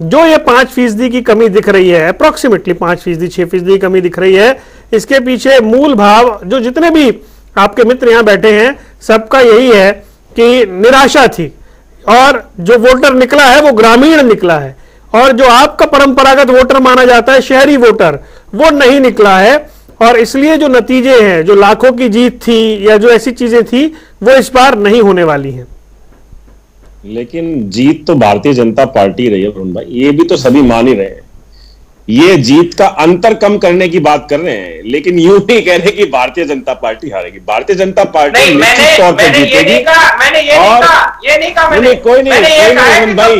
जो ये 5% की कमी दिख रही है, अप्रोक्सीमेटली 5%, 6% की कमी दिख रही है, इसके पीछे मूल भाव जो जितने भी आपके मित्र यहाँ बैठे हैं सबका यही है कि निराशा थी और जो वोटर निकला है वो ग्रामीण निकला है और जो आपका परंपरागत वोटर माना जाता है शहरी वोटर वो नहीं निकला है और इसलिए जो नतीजे हैं, जो लाखों की जीत थी या जो ऐसी चीजें थी वो इस बार नहीं होने वाली हैं। लेकिन जीत तो भारतीय जनता पार्टी रही है वरुण भाई, ये भी तो सभी मान ही रहे हैं। ये जीत का अंतर कम करने की बात कर रहे हैं लेकिन यूं नहीं कह रहे कि भारतीय जनता पार्टी हारेगी। भारतीय जनता पार्टी निश्चित तौर पर जीतेगी। कोई नहीं भाई,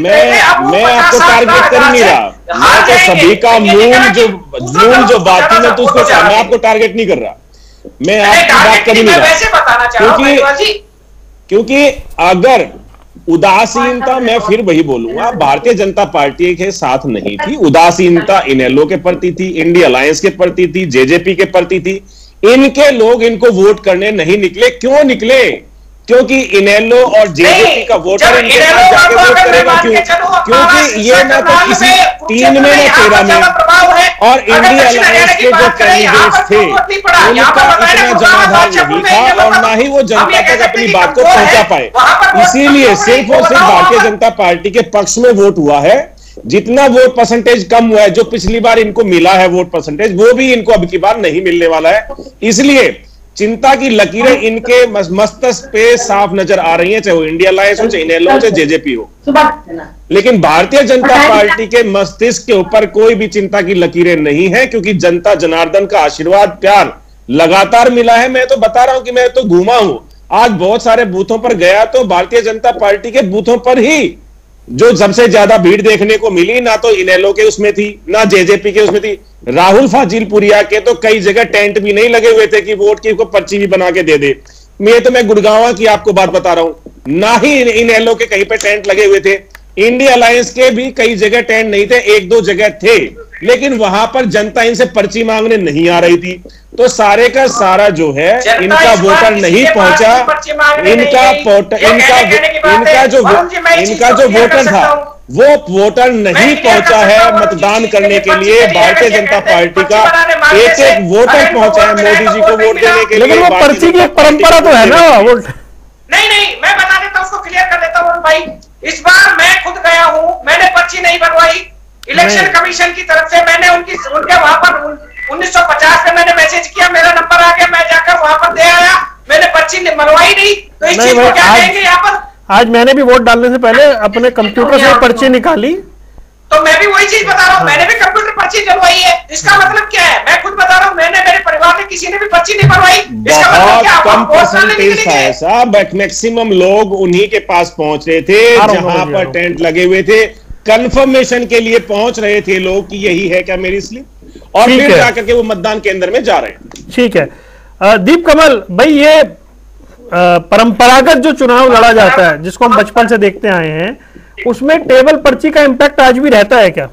मैं आपको टारगेट कर ही नहीं रहा, मैं तो सभी का मूल जो बात है तो उसको मैं आपको टारगेट नहीं कर रहा, मैं आपको बात कर ही नहीं रहा क्योंकि अगर उदासीनता, मैं फिर वही बोलूंगा, भारतीय जनता पार्टी के साथ नहीं थी। उदासीनता इनेलो के प्रति थी, इंडिया अलायंस के प्रति थी, जेजेपी के प्रति थी। इनके लोग इनको वोट करने नहीं निकले। क्यों निकले? क्योंकि इनेलो और जेजेपी का वोटर इनके साथ जाके वोट करेगा। क्यों? क्योंकि ये ना तो किसी 3 में ना 13 में और इंडिया अलायंस के जो कैंडिडेट थे उनका इतना जनाधार नहीं था और ना ही वो जनता तक अपनी बात को पहुंचा पाए। इसीलिए सिर्फ और सिर्फ भारतीय जनता पार्टी के पक्ष में वोट हुआ है। जितना वोट परसेंटेज कम हुआ है, जो पिछली बार इनको मिला है वोट परसेंटेज, वो भी इनको अब की बार नहीं मिलने वाला है। इसलिए चिंता की लकीरें इनके मस्तक पे साफ नजर आ रही हैं, चाहे वो इंडिया अलायंस हो, चाहे इनेलो हो, चाहे जेजेपी हो, लेकिन भारतीय जनता पार्टी के मस्तिष्क के ऊपर कोई भी चिंता की लकीरें नहीं है क्योंकि जनता जनार्दन का आशीर्वाद, प्यार लगातार मिला है। मैं तो बता रहा हूं कि मैं तो घूमा हूं, आज बहुत सारे बूथों पर गया तो भारतीय जनता पार्टी के बूथों पर ही जो सबसे ज्यादा भीड़ देखने को मिली ना तो इनेलो के उसमें थी ना जेजेपी के उसमें थी। राहुल फाजिलपुरिया के तो कई जगह टेंट भी नहीं लगे हुए थे कि वोट की पर्ची भी बना के दे दे। मैं तो गुड़गांव की आपको बात बता रहा हूं, ना ही इनेलो के कहीं पे टेंट लगे हुए थे, इंडिया अलायंस के भी कई जगह टेंट नहीं थे, 1-2 जगह थे, लेकिन वहां पर जनता इनसे पर्ची मांगने नहीं आ रही थी। तो सारे का सारा जो है इनका वोटर नहीं पहुंचा, इनका जो वोटर था वो वोटर नहीं पहुंचा है मतदान करने के लिए। भारतीय जनता पार्टी का 1-1 वोटर पहुंचा है मोदी जी को वोट देने के लिए। पर्ची की परंपरा तो है ना। नहीं, मैं बता देता हूँ, उसको क्लियर कर देता हूँ भाई। इस बार मैं खुद गया हूँ, मैंने पर्ची नहीं बनवाई। इलेक्शन कमीशन की तरफ से मैंने उनके वहां पर 1950 में मैंने मैसेज किया, मेरा नंबर आ गया, मैं जाकर वहां पर दे आया, मैंने पर्ची बनवाई नहीं। तो इस चीज को क्या कहेंगे यहाँ पर? आज मैंने भी वोट डालने से पहले अपने कंप्यूटर से पर्ची निकाली, तो मैं भी वही चीज बता रहा हूँ, मैंने भी कंप्यूटर पर्ची बनवाई है। इसका मतलब क्या है? मैं खुद बता रहा हूँ, मैंने, मेरे परिवार में किसी ने भी पर्ची नहीं बनवाई। इसका मतलब मैक्सिमम लोग उन्हीं के पास पहुंच रहे थे जहाँ पर टेंट लगे हुए थे, कंफर्मेशन के लिए पहुंच रहे थे लोग कि यही है क्या मेरी स्लिप, और फिर जाकर के वो मतदान केंद्र में जा रहे हैं। ठीक है दीपकमल भाई, ये परंपरागत जो चुनाव लड़ा जाता है जिसको हम बचपन से देखते आए हैं, उसमें टेबल पर्ची का इम्पैक्ट आज भी रहता है क्या?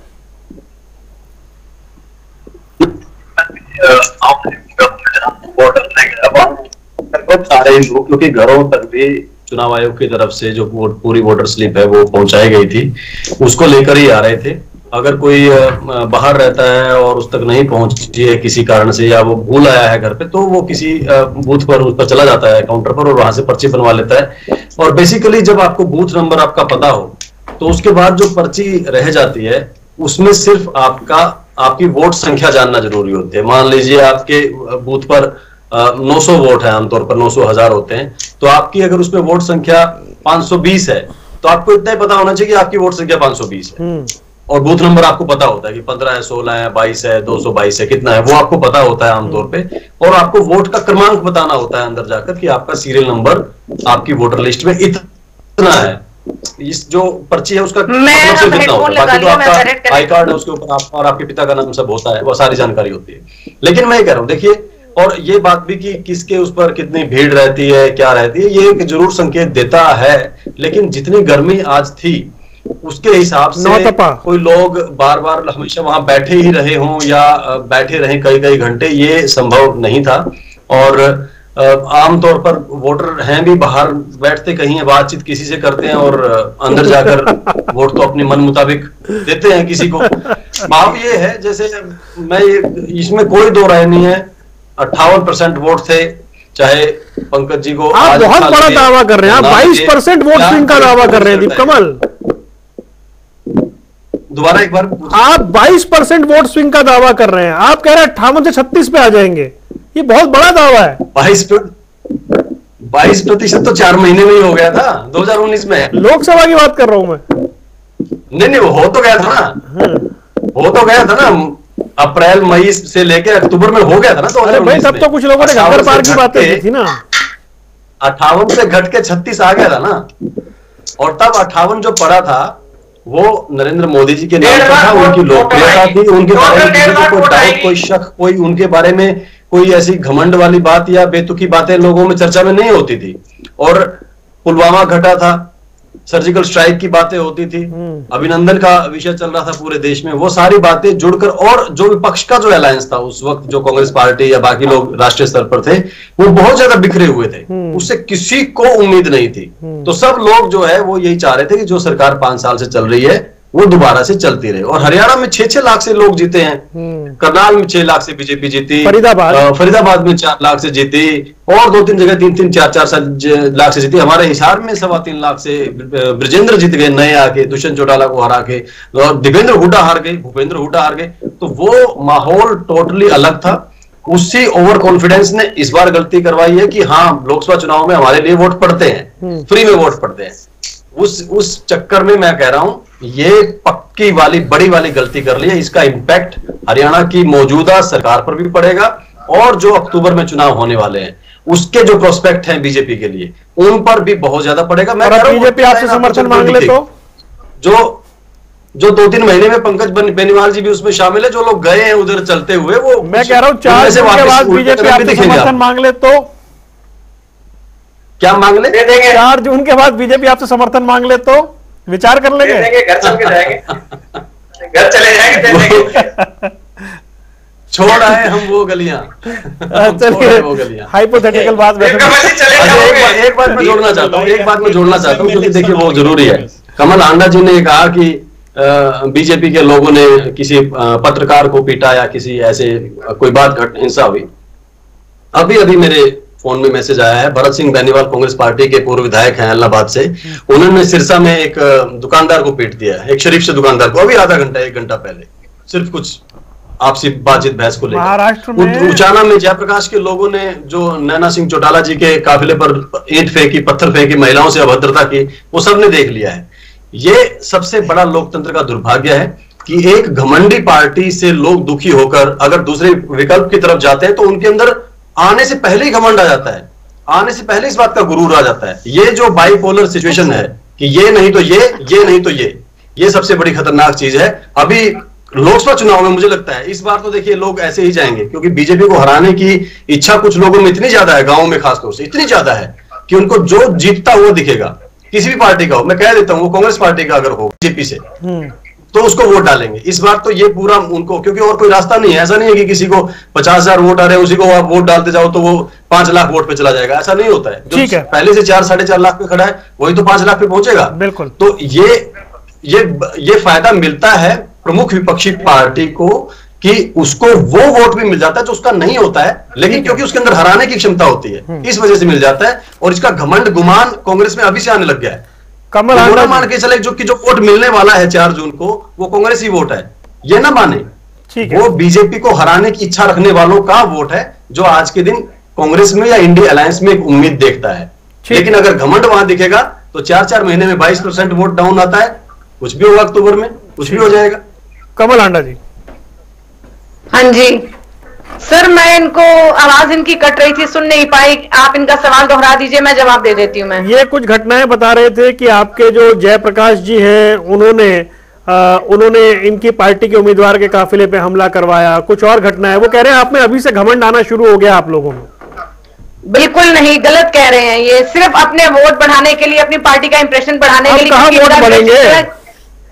लगभग सारे लोग, क्योंकि घरों तक भी चुनाव आयोग की तरफ से जो पूरी वोटर स्लिप है वो पहुंचाई गई थी, उसको लेकर ही आ रहे थे। अगर कोई बाहर रहता है और उस तक नहीं पहुंची है किसी कारण से, या वो भूल आया है घर पे, तो वो किसी बूथ पर उस पर चला जाता है काउंटर पर और वहां से पर्ची बनवा लेता है। और बेसिकली जब आपको बूथ नंबर आपका पता हो तो उसके बाद जो पर्ची रह जाती है उसमें सिर्फ आपकी वोट संख्या जानना जरूरी होती है। मान लीजिए आपके बूथ पर 900 वोट है, आमतौर पर 900,000 होते हैं, तो आपकी अगर उसमें वोट संख्या 520 है तो आपको इतना ही पता होना चाहिए कि आपकी वोट संख्या 520 है। और बूथ नंबर आपको पता होता है कि 15 है, 16 है, 22 है, 222 है, कितना है वो आपको पता होता है आमतौर पे। और आपको वोट का क्रमांक बताना होता है अंदर जाकर कि आपका सीरियल नंबर आपकी वोटर लिस्ट में इतना है। इस जो पर्ची है उसका मतलब सिर्फ इतना होता है, बाकी तो आपका आई कार्ड है उसके ऊपर आपका और आपके पिता का नाम सब होता है, वो सारी जानकारी होती है। लेकिन मैं ये कह रहा हूँ, देखिए और ये बात भी कि किसके उस पर कितनी भीड़ रहती है, क्या रहती है, ये एक जरूर संकेत देता है। लेकिन जितनी गर्मी आज थी उसके हिसाब से कोई लोग बार बार हमेशा वहां बैठे ही रहे हों या बैठे रहे कई कई घंटे, ये संभव नहीं था। और आमतौर पर वोटर हैं भी बाहर बैठते कहीं है, बातचीत किसी से करते हैं और अंदर जाकर वोट तो अपने मन मुताबिक देते हैं किसी को। भाव ये है जैसे मैं इसमें कोई दो राय नहीं है, 58% वोट थे, चाहे पंकज जी को आप बहुत बड़ा दावा कर रहे हैं, आप 22% वोट स्विंग का दावा कर रहे हैं दीपकमल, दोबारा एक बार आप 22% वोट स्विंग का दावा कर रहे हैं, आप कह रहे हैं 58 से 36 पे आ जाएंगे, ये बहुत बड़ा दावा है। 22% तो 4 महीने में ही हो गया था 2019 में, लोकसभा की बात कर रहा हूं मैं। नहीं वो हो तो गया था ना, हो तो गया था ना, अप्रैल मई से लेकर अक्टूबर में हो गया था ना। तो अरे भाई तब तो कुछ लोगों ने घर पार की बातें की थी ना, 58 से घट के 36 आ गया था ना, और तब 58 जो पड़ा था वो नरेंद्र मोदी जी के नाम पर था, उनकी लोकप्रियता थी, उनके बारे में कोई डाउट, कोई शक, कोई उनके बारे में कोई ऐसी घमंड वाली बात या बेतुकी बातें लोगों में चर्चा में नहीं होती थी। और पुलवामा घटा था, सर्जिकल स्ट्राइक की बातें होती थी, अभिनंदन का विषय चल रहा था पूरे देश में, वो सारी बातें जुड़कर, और जो विपक्ष का जो अलायंस था उस वक्त, जो कांग्रेस पार्टी या बाकी लोग राष्ट्रीय स्तर पर थे, वो बहुत ज्यादा बिखरे हुए थे, उससे किसी को उम्मीद नहीं थी। तो सब लोग जो है वो यही चाह रहे थे कि जो सरकार 5 साल से चल रही है वो दोबारा से चलती रहे। और हरियाणा में 6-6 लाख से लोग जीते हैं, करनाल में 6 लाख से बीजेपी जीती, फरीदाबाद में 4 लाख से जीती, और 2-3 जगह 3-3, 4-4 लाख से जीती। हमारे हिसार में 15.25 लाख से ब्रजेंद्र जीत गए नए आके, दुष्यंत चौटाला को हरा के, और भूपेंद्र हुडा हार गए। तो वो माहौल टोटली अलग था। उसी ओवर कॉन्फिडेंस ने इस बार गलती करवाई है कि हाँ लोकसभा चुनाव में हमारे लिए वोट पड़ते हैं, फ्री में वोट पड़ते हैं, उस चक्कर में मैं कह रहा हूं ये पक्की वाली बड़ी वाली गलती कर ली है। इसका इंपैक्ट हरियाणा की मौजूदा सरकार पर भी पड़ेगा, और जो अक्टूबर में चुनाव होने वाले हैं उसके जो प्रोस्पेक्ट हैं बीजेपी के लिए उन पर भी बहुत ज्यादा पड़ेगा। मैं कह रहा हूं बीजेपी आपसे समर्थन मांग ले तो जो 2-3 महीने में पंकज बेनीवाल जी भी उसमें शामिल है, जो लोग गए हैं उधर चलते हुए, वो मैं कह रहा हूं 4 मांग ले तो क्या मांग ले, 4 जून के बाद बीजेपी आपसे समर्थन मांग ले तो विचार कर लेंगे, घर चल के जाएंगे, घर चले जाएंगे, छोड़ आए हम वो गलियां। चलिए हाइपोथेटिकल बात, एक बात मैं जोड़ना चाहता हूँ क्योंकि देखिए वो जरूरी है। कमल हांडा जी ने कहा कि बीजेपी के लोगों ने किसी पत्रकार को पीटा या किसी ऐसे कोई बात हिंसा हुई। अभी अभी मेरे फोन में मैसेज आया है, भरत सिंह बैनीवाल कांग्रेस पार्टी के पूर्व विधायक हैं इलाहाबाद से, उन्होंने सिरसा में एक दुकानदार को पीट दिया, एक शरीफ से दुकानदार को, अभी एक घंटा पहले, सिर्फ कुछ आपसी बातचीत बहस को लेकर। उचाना में जयप्रकाश के लोगों ने जो नैना सिंह चौटाला जी के काफिले पर ईंट फेंकी, पत्थर फेंकी, महिलाओं से अभद्रता की, वो सबने देख लिया है। ये सबसे बड़ा लोकतंत्र का दुर्भाग्य है कि एक घमंडी पार्टी से लोग दुखी होकर अगर दूसरे विकल्प की तरफ जाते हैं तो उनके अंदर आने से पहले ही घमंड आ जाता है, आने से पहले इस बात का गुरूर आ जाता है। ये जो बाइपोलर सिचुएशन है कि ये नहीं तो ये नहीं तो ये सबसे बड़ी खतरनाक चीज है अभी लोकसभा चुनाव में। मुझे लगता है इस बार तो देखिए लोग ऐसे ही जाएंगे, क्योंकि बीजेपी को हराने की इच्छा कुछ लोगों में इतनी ज्यादा है, गाँव में खासतौर से इतनी ज्यादा है कि उनको जो जीतता हुआ दिखेगा, किसी भी पार्टी का हो, मैं कह देता हूँ वो कांग्रेस पार्टी का अगर हो बीजेपी से तो उसको वोट डालेंगे इस बार। तो ये पूरा उनको, क्योंकि और कोई रास्ता नहीं है, ऐसा नहीं है कि किसी को 50,000 वोट आ रहे हैं उसी को आप वोट डालते जाओ तो वो 5 लाख वोट पे चला जाएगा, ऐसा नहीं होता है। जो पहले से 4-4.5 लाख पे खड़ा है वही तो 5 लाख पे पहुंचेगा, बिल्कुल। तो ये फायदा मिलता है प्रमुख विपक्षी पार्टी को कि उसको वो वोट भी मिल जाता है जो उसका नहीं होता है, लेकिन क्योंकि उसके अंदर हराने की क्षमता होती है इस वजह से मिल जाता है। और इसका घमंड गुमान कांग्रेस में अभी से आने लग गया है। कमल हांडा मान के चले जो वोट मिलने वाला है 4 जून को वो कांग्रेस ही वोट है, ये ना माने, ठीक है। वो बीजेपी को हराने की इच्छा रखने वालों का वोट है जो आज के दिन कांग्रेस में या इंडिया अलायंस में एक उम्मीद देखता है। लेकिन अगर घमंड वहां दिखेगा तो 4-4 महीने में 22% वोट डाउन आता है, कुछ भी होगा अक्टूबर में, कुछ भी हो जाएगा। कमल हांडा जी। हाँ जी सर, मैं इनको आवाज इनकी कट रही थी, सुन नहीं पाई, आप इनका सवाल दोहरा दीजिए, मैं जवाब दे देती हूँ। मैं ये कुछ घटनाएं बता रहे थे कि आपके जो जयप्रकाश जी हैं उन्होंने उन्होंने इनकी पार्टी के उम्मीदवार के काफिले पे हमला करवाया, कुछ और घटना है। वो कह रहे हैं आप में अभी से घमंड आना शुरू हो गया आप लोगों में। बिल्कुल नहीं, गलत कह रहे हैं। ये सिर्फ अपने वोट बढ़ाने के लिए, अपनी पार्टी का इंप्रेशन बढ़ाने के लिए। कहाँ वोट बढ़ेंगे?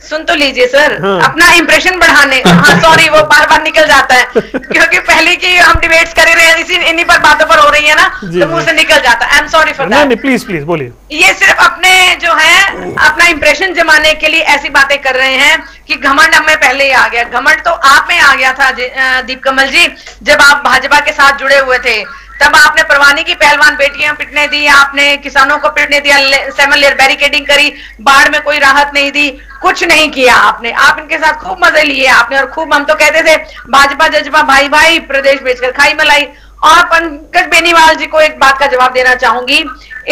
सुन तो लीजिए सर, हाँ। अपना इंप्रेशन बढ़ाने, हाँ सॉरी वो बार बार निकल जाता है क्योंकि पहले की हम डिबेट्स कर रहे हैं, इसी इन्हीं पर बातों पर हो रही है ना, तो मुंह से निकल जाता है। I am sorry for that. Please please बोलिए। ये सिर्फ अपने जो है अपना इंप्रेशन जमाने के लिए ऐसी बातें कर रहे हैं कि घमंड हमें पहले ही आ गया। घमंड तो आप में आ गया था दीपकमल जी, जब आप भाजपा के साथ जुड़े हुए थे, तब आपने परवानी की पहलवान बेटियां पिटने दी, आपने किसानों को पिटने दिया, 7 लेयर बैरिकेडिंग करी, बाढ़ में कोई राहत नहीं दी, कुछ नहीं किया आपने। आप इनके साथ खूब मजे लिए आपने, और खूब हम तो कहते थे भाजपा जज्बा भाई भाई, प्रदेश बेचकर खाई मलाई। और पंकज बेनीवाल जी को एक बात का जवाब देना चाहूंगी,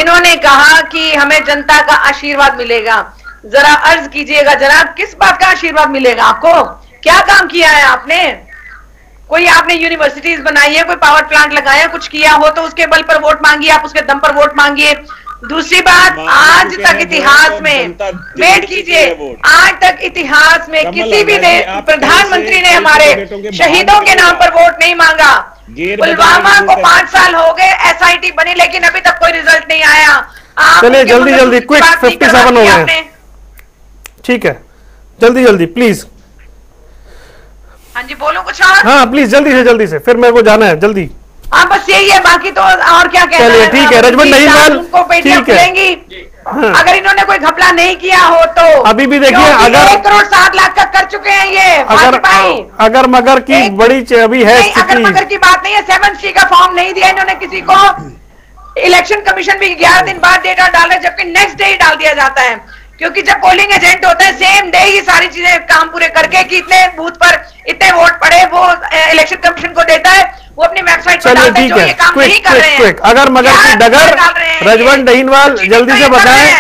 इन्होंने कहा कि हमें जनता का आशीर्वाद मिलेगा। जरा अर्ज कीजिएगा जनाब, किस बात का आशीर्वाद मिलेगा आपको? क्या काम किया है आपने? कोई आपने यूनिवर्सिटीज बनाई है, कोई पावर प्लांट लगाया, कुछ किया हो तो उसके बल पर वोट मांगिए, आप उसके दम पर वोट मांगिए। दूसरी बात, आज तक इतिहास में, वेट कीजिए, आज तक इतिहास में किसी भी प्रधानमंत्री ने हमारे शहीदों के नाम पर वोट नहीं मांगा। पुलवामा को 5 साल हो गए SIT बनी, लेकिन अभी तक कोई रिजल्ट नहीं आया। चलिए जल्दी जल्दी, क्विक 57 हो गए, ठीक है, जल्दी जल्दी प्लीज। हाँ जी बोलो कुछ और। हाँ प्लीज जल्दी से, फिर मेरे को जाना है जल्दी। हाँ बस यही है, बाकी तो और क्या कहना है। चलिए ठीक है रजमन, नहीं मान पेटियां खुलेंगी। हाँ। अगर इन्होंने कोई घपला नहीं किया हो तो अभी भी देखिए, अगर 1 करोड़ 7 लाख का कर चुके हैं ये, अगर मगर की बड़ी अभी है, अगर मगर की बात नहीं है। 7C का फॉर्म नहीं दिया इन्होंने किसी को, इलेक्शन कमीशन भी 11 दिन बाद डेटा डाल रहे, जबकि नेक्स्ट डे ही डाल दिया जाता है, क्योंकि जब पोलिंग एजेंट होते हैं सेम डे ही सारी चीजें काम पूरे करके कि इतने बूथ पर इतने वोट पड़े, वो इलेक्शन कमीशन को देता है, वो अपनी वेबसाइट पर डालता है, जो ये काम नहीं कर रहे हैं। अगर मगर की डगर, रजवंत दहीनवाल जल्दी से बताएं,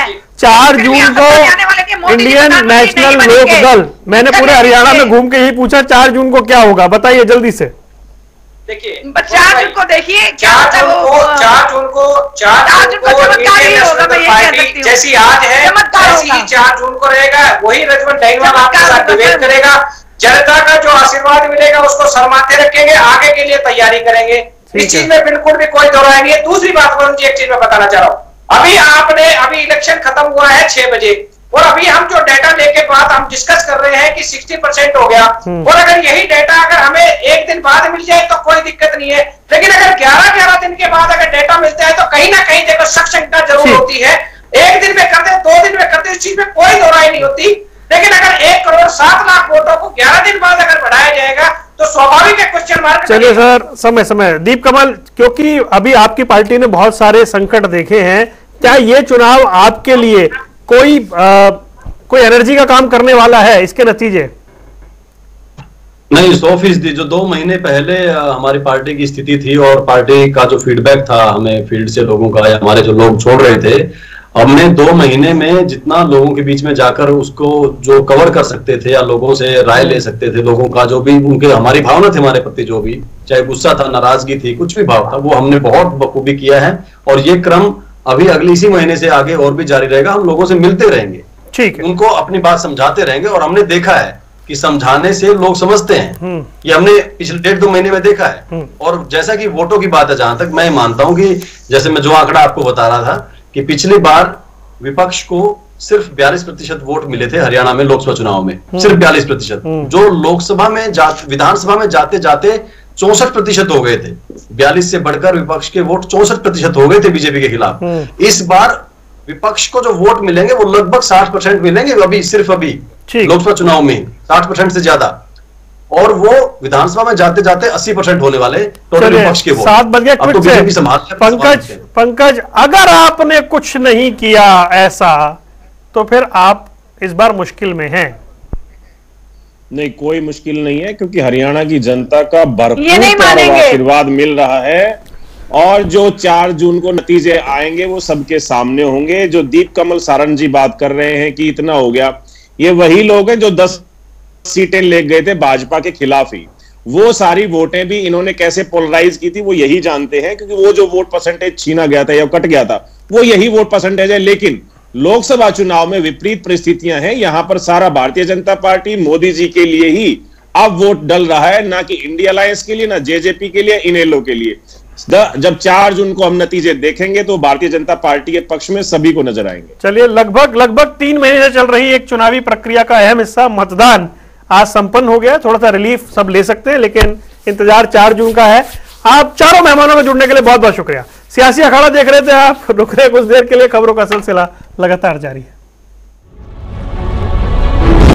4 जून को इंडियन नेशनल लोक दल, मैंने पूरे हरियाणा में घूम के यही पूछा 4 जून को क्या होगा, बताइए जल्दी से। देखिए 4 जून को, देखिए 4 जून को चमत्कारी होगा, मैं ये कह सकती हूँ, जैसी आज है वैसी ही 4 जून को रहेगा। वही रजवंत दहीनवाल आपके साथ डिबेट करेगा, जनता का जो आशीर्वाद मिलेगा उसको शर्माते रखेंगे, आगे के लिए तैयारी करेंगे, इस चीज में बिल्कुल भी कोई दोहराई नहीं है। दूसरी बात वरुण जी, एक चीज में बताना चाह रहा हूँ, अभी आपने अभी इलेक्शन खत्म हुआ है 6 बजे, और अभी हम जो डाटा लेके बात हम डिस्कस कर रहे हैं कि 60% हो गया, और अगर यही डाटा अगर हमें एक दिन बाद मिल जाए तो कोई दिक्कत नहीं है, लेकिन अगर 11-11 दिन के बाद अगर डाटा मिलता है तो कहीं ना कहीं जगह शक शंका जरूर होती है। एक दिन में करते, 2 दिन में करते, इस चीज में कोई दोहराई नहीं होती, लेकिन अगर 1 करोड़ 7 लाख वोटों को 11 दिन बाद अगर बढ़ाया जाएगा तो स्वाभाविक है क्वेश्चन मार्क। चलिए सर, समय समय दीपकमल, क्योंकि अभी आपकी पार्टी ने बहुत सारे संकट देखे हैं, क्या ये चुनाव आपके लिए कोई एनर्जी का काम करने वाला है, इसके नतीजे? नहीं, 100%। जो 2 महीने पहले हमारी पार्टी की स्थिति थी और पार्टी का जो फीडबैक था हमें फील्ड से लोगों का, या हमारे जो लोग छोड़ रहे थे, हमने 2 महीने में जितना लोगों के बीच में जाकर उसको जो कवर कर सकते थे, या लोगों से राय ले सकते थे, लोगों का जो भी उनके हमारी भावना थी हमारे प्रति, जो भी चाहे गुस्सा था, नाराजगी थी, कुछ भी भाव था, वो हमने बहुत बखूबी किया है, और ये क्रम अभी अगले इसी महीने से आगे और भी जारी रहेगा। हम लोगों से मिलते रहेंगे, ठीक है, उनको अपनी बात समझाते रहेंगे, और हमने देखा है कि समझाने से लोग समझते हैं, ये हमने पिछले 1.5-2 महीने में देखा है। और जैसा कि वोटों की बात है, जहां तक मैं मानता हूं कि जैसे मैं जो आंकड़ा आपको बता रहा था कि पिछली बार विपक्ष को सिर्फ 42% वोट मिले थे हरियाणा में लोकसभा चुनाव में, सिर्फ 42%, जो लोकसभा में विधानसभा में जाते जाते 64% हो गए थे। 42 से बढ़कर विपक्ष के वोट 64% हो गए थे बीजेपी के खिलाफ। इस बार विपक्ष को जो वोट मिलेंगे वो लगभग 60% मिलेंगे, अभी सिर्फ अभी लोकसभा चुनाव में 60% से ज्यादा, और वो विधानसभा में जाते जाते 80% होने वाले टोटल विपक्ष के वोट। 7 बजे तो बीजेपी संभाल। पंकज, अगर आपने कुछ नहीं किया ऐसा तो फिर आप इस बार मुश्किल में हैं। नहीं, कोई मुश्किल नहीं है, क्योंकि हरियाणा की जनता का भरपूर आशीर्वाद मिल रहा है, और जो 4 जून को नतीजे आएंगे वो सबके सामने होंगे। जो दीपकमल सहारन जी बात कर रहे हैं कि इतना हो गया, ये वही लोग हैं जो 10 सीटें ले गए थे भाजपा के खिलाफ ही, वो सारी वोटें भी इन्होंने कैसे पोलराइज की थी वो यही जानते हैं, क्योंकि वो जो वोट परसेंटेज छीना गया था या कट गया था वो यही वोट परसेंटेज है। लेकिन लोकसभा चुनाव में विपरीत परिस्थितियां हैं। यहां पर सारा भारतीय जनता पार्टी मोदी जी के लिए ही अब वोट डल रहा है, ना कि इंडिया अलायंस के लिए, ना जेजेपी के लिए, इनेलो के लिए। जब 4 जून को हम नतीजे देखेंगे तो भारतीय जनता पार्टी के पक्ष में सभी को नजर आएंगे। चलिए, लगभग 3 महीने से चल रही एक चुनावी प्रक्रिया का अहम हिस्सा मतदान आज संपन्न हो गया। थोड़ा सा रिलीफ सब ले सकते हैं, लेकिन इंतजार 4 जून का है। आप चारों मेहमानों में जुड़ने के लिए बहुत बहुत शुक्रिया। सियासी अखाड़ा देख रहे थे आप, रुक रहे कुछ देर के लिए, खबरों का सिलसिला लगातार जारी है।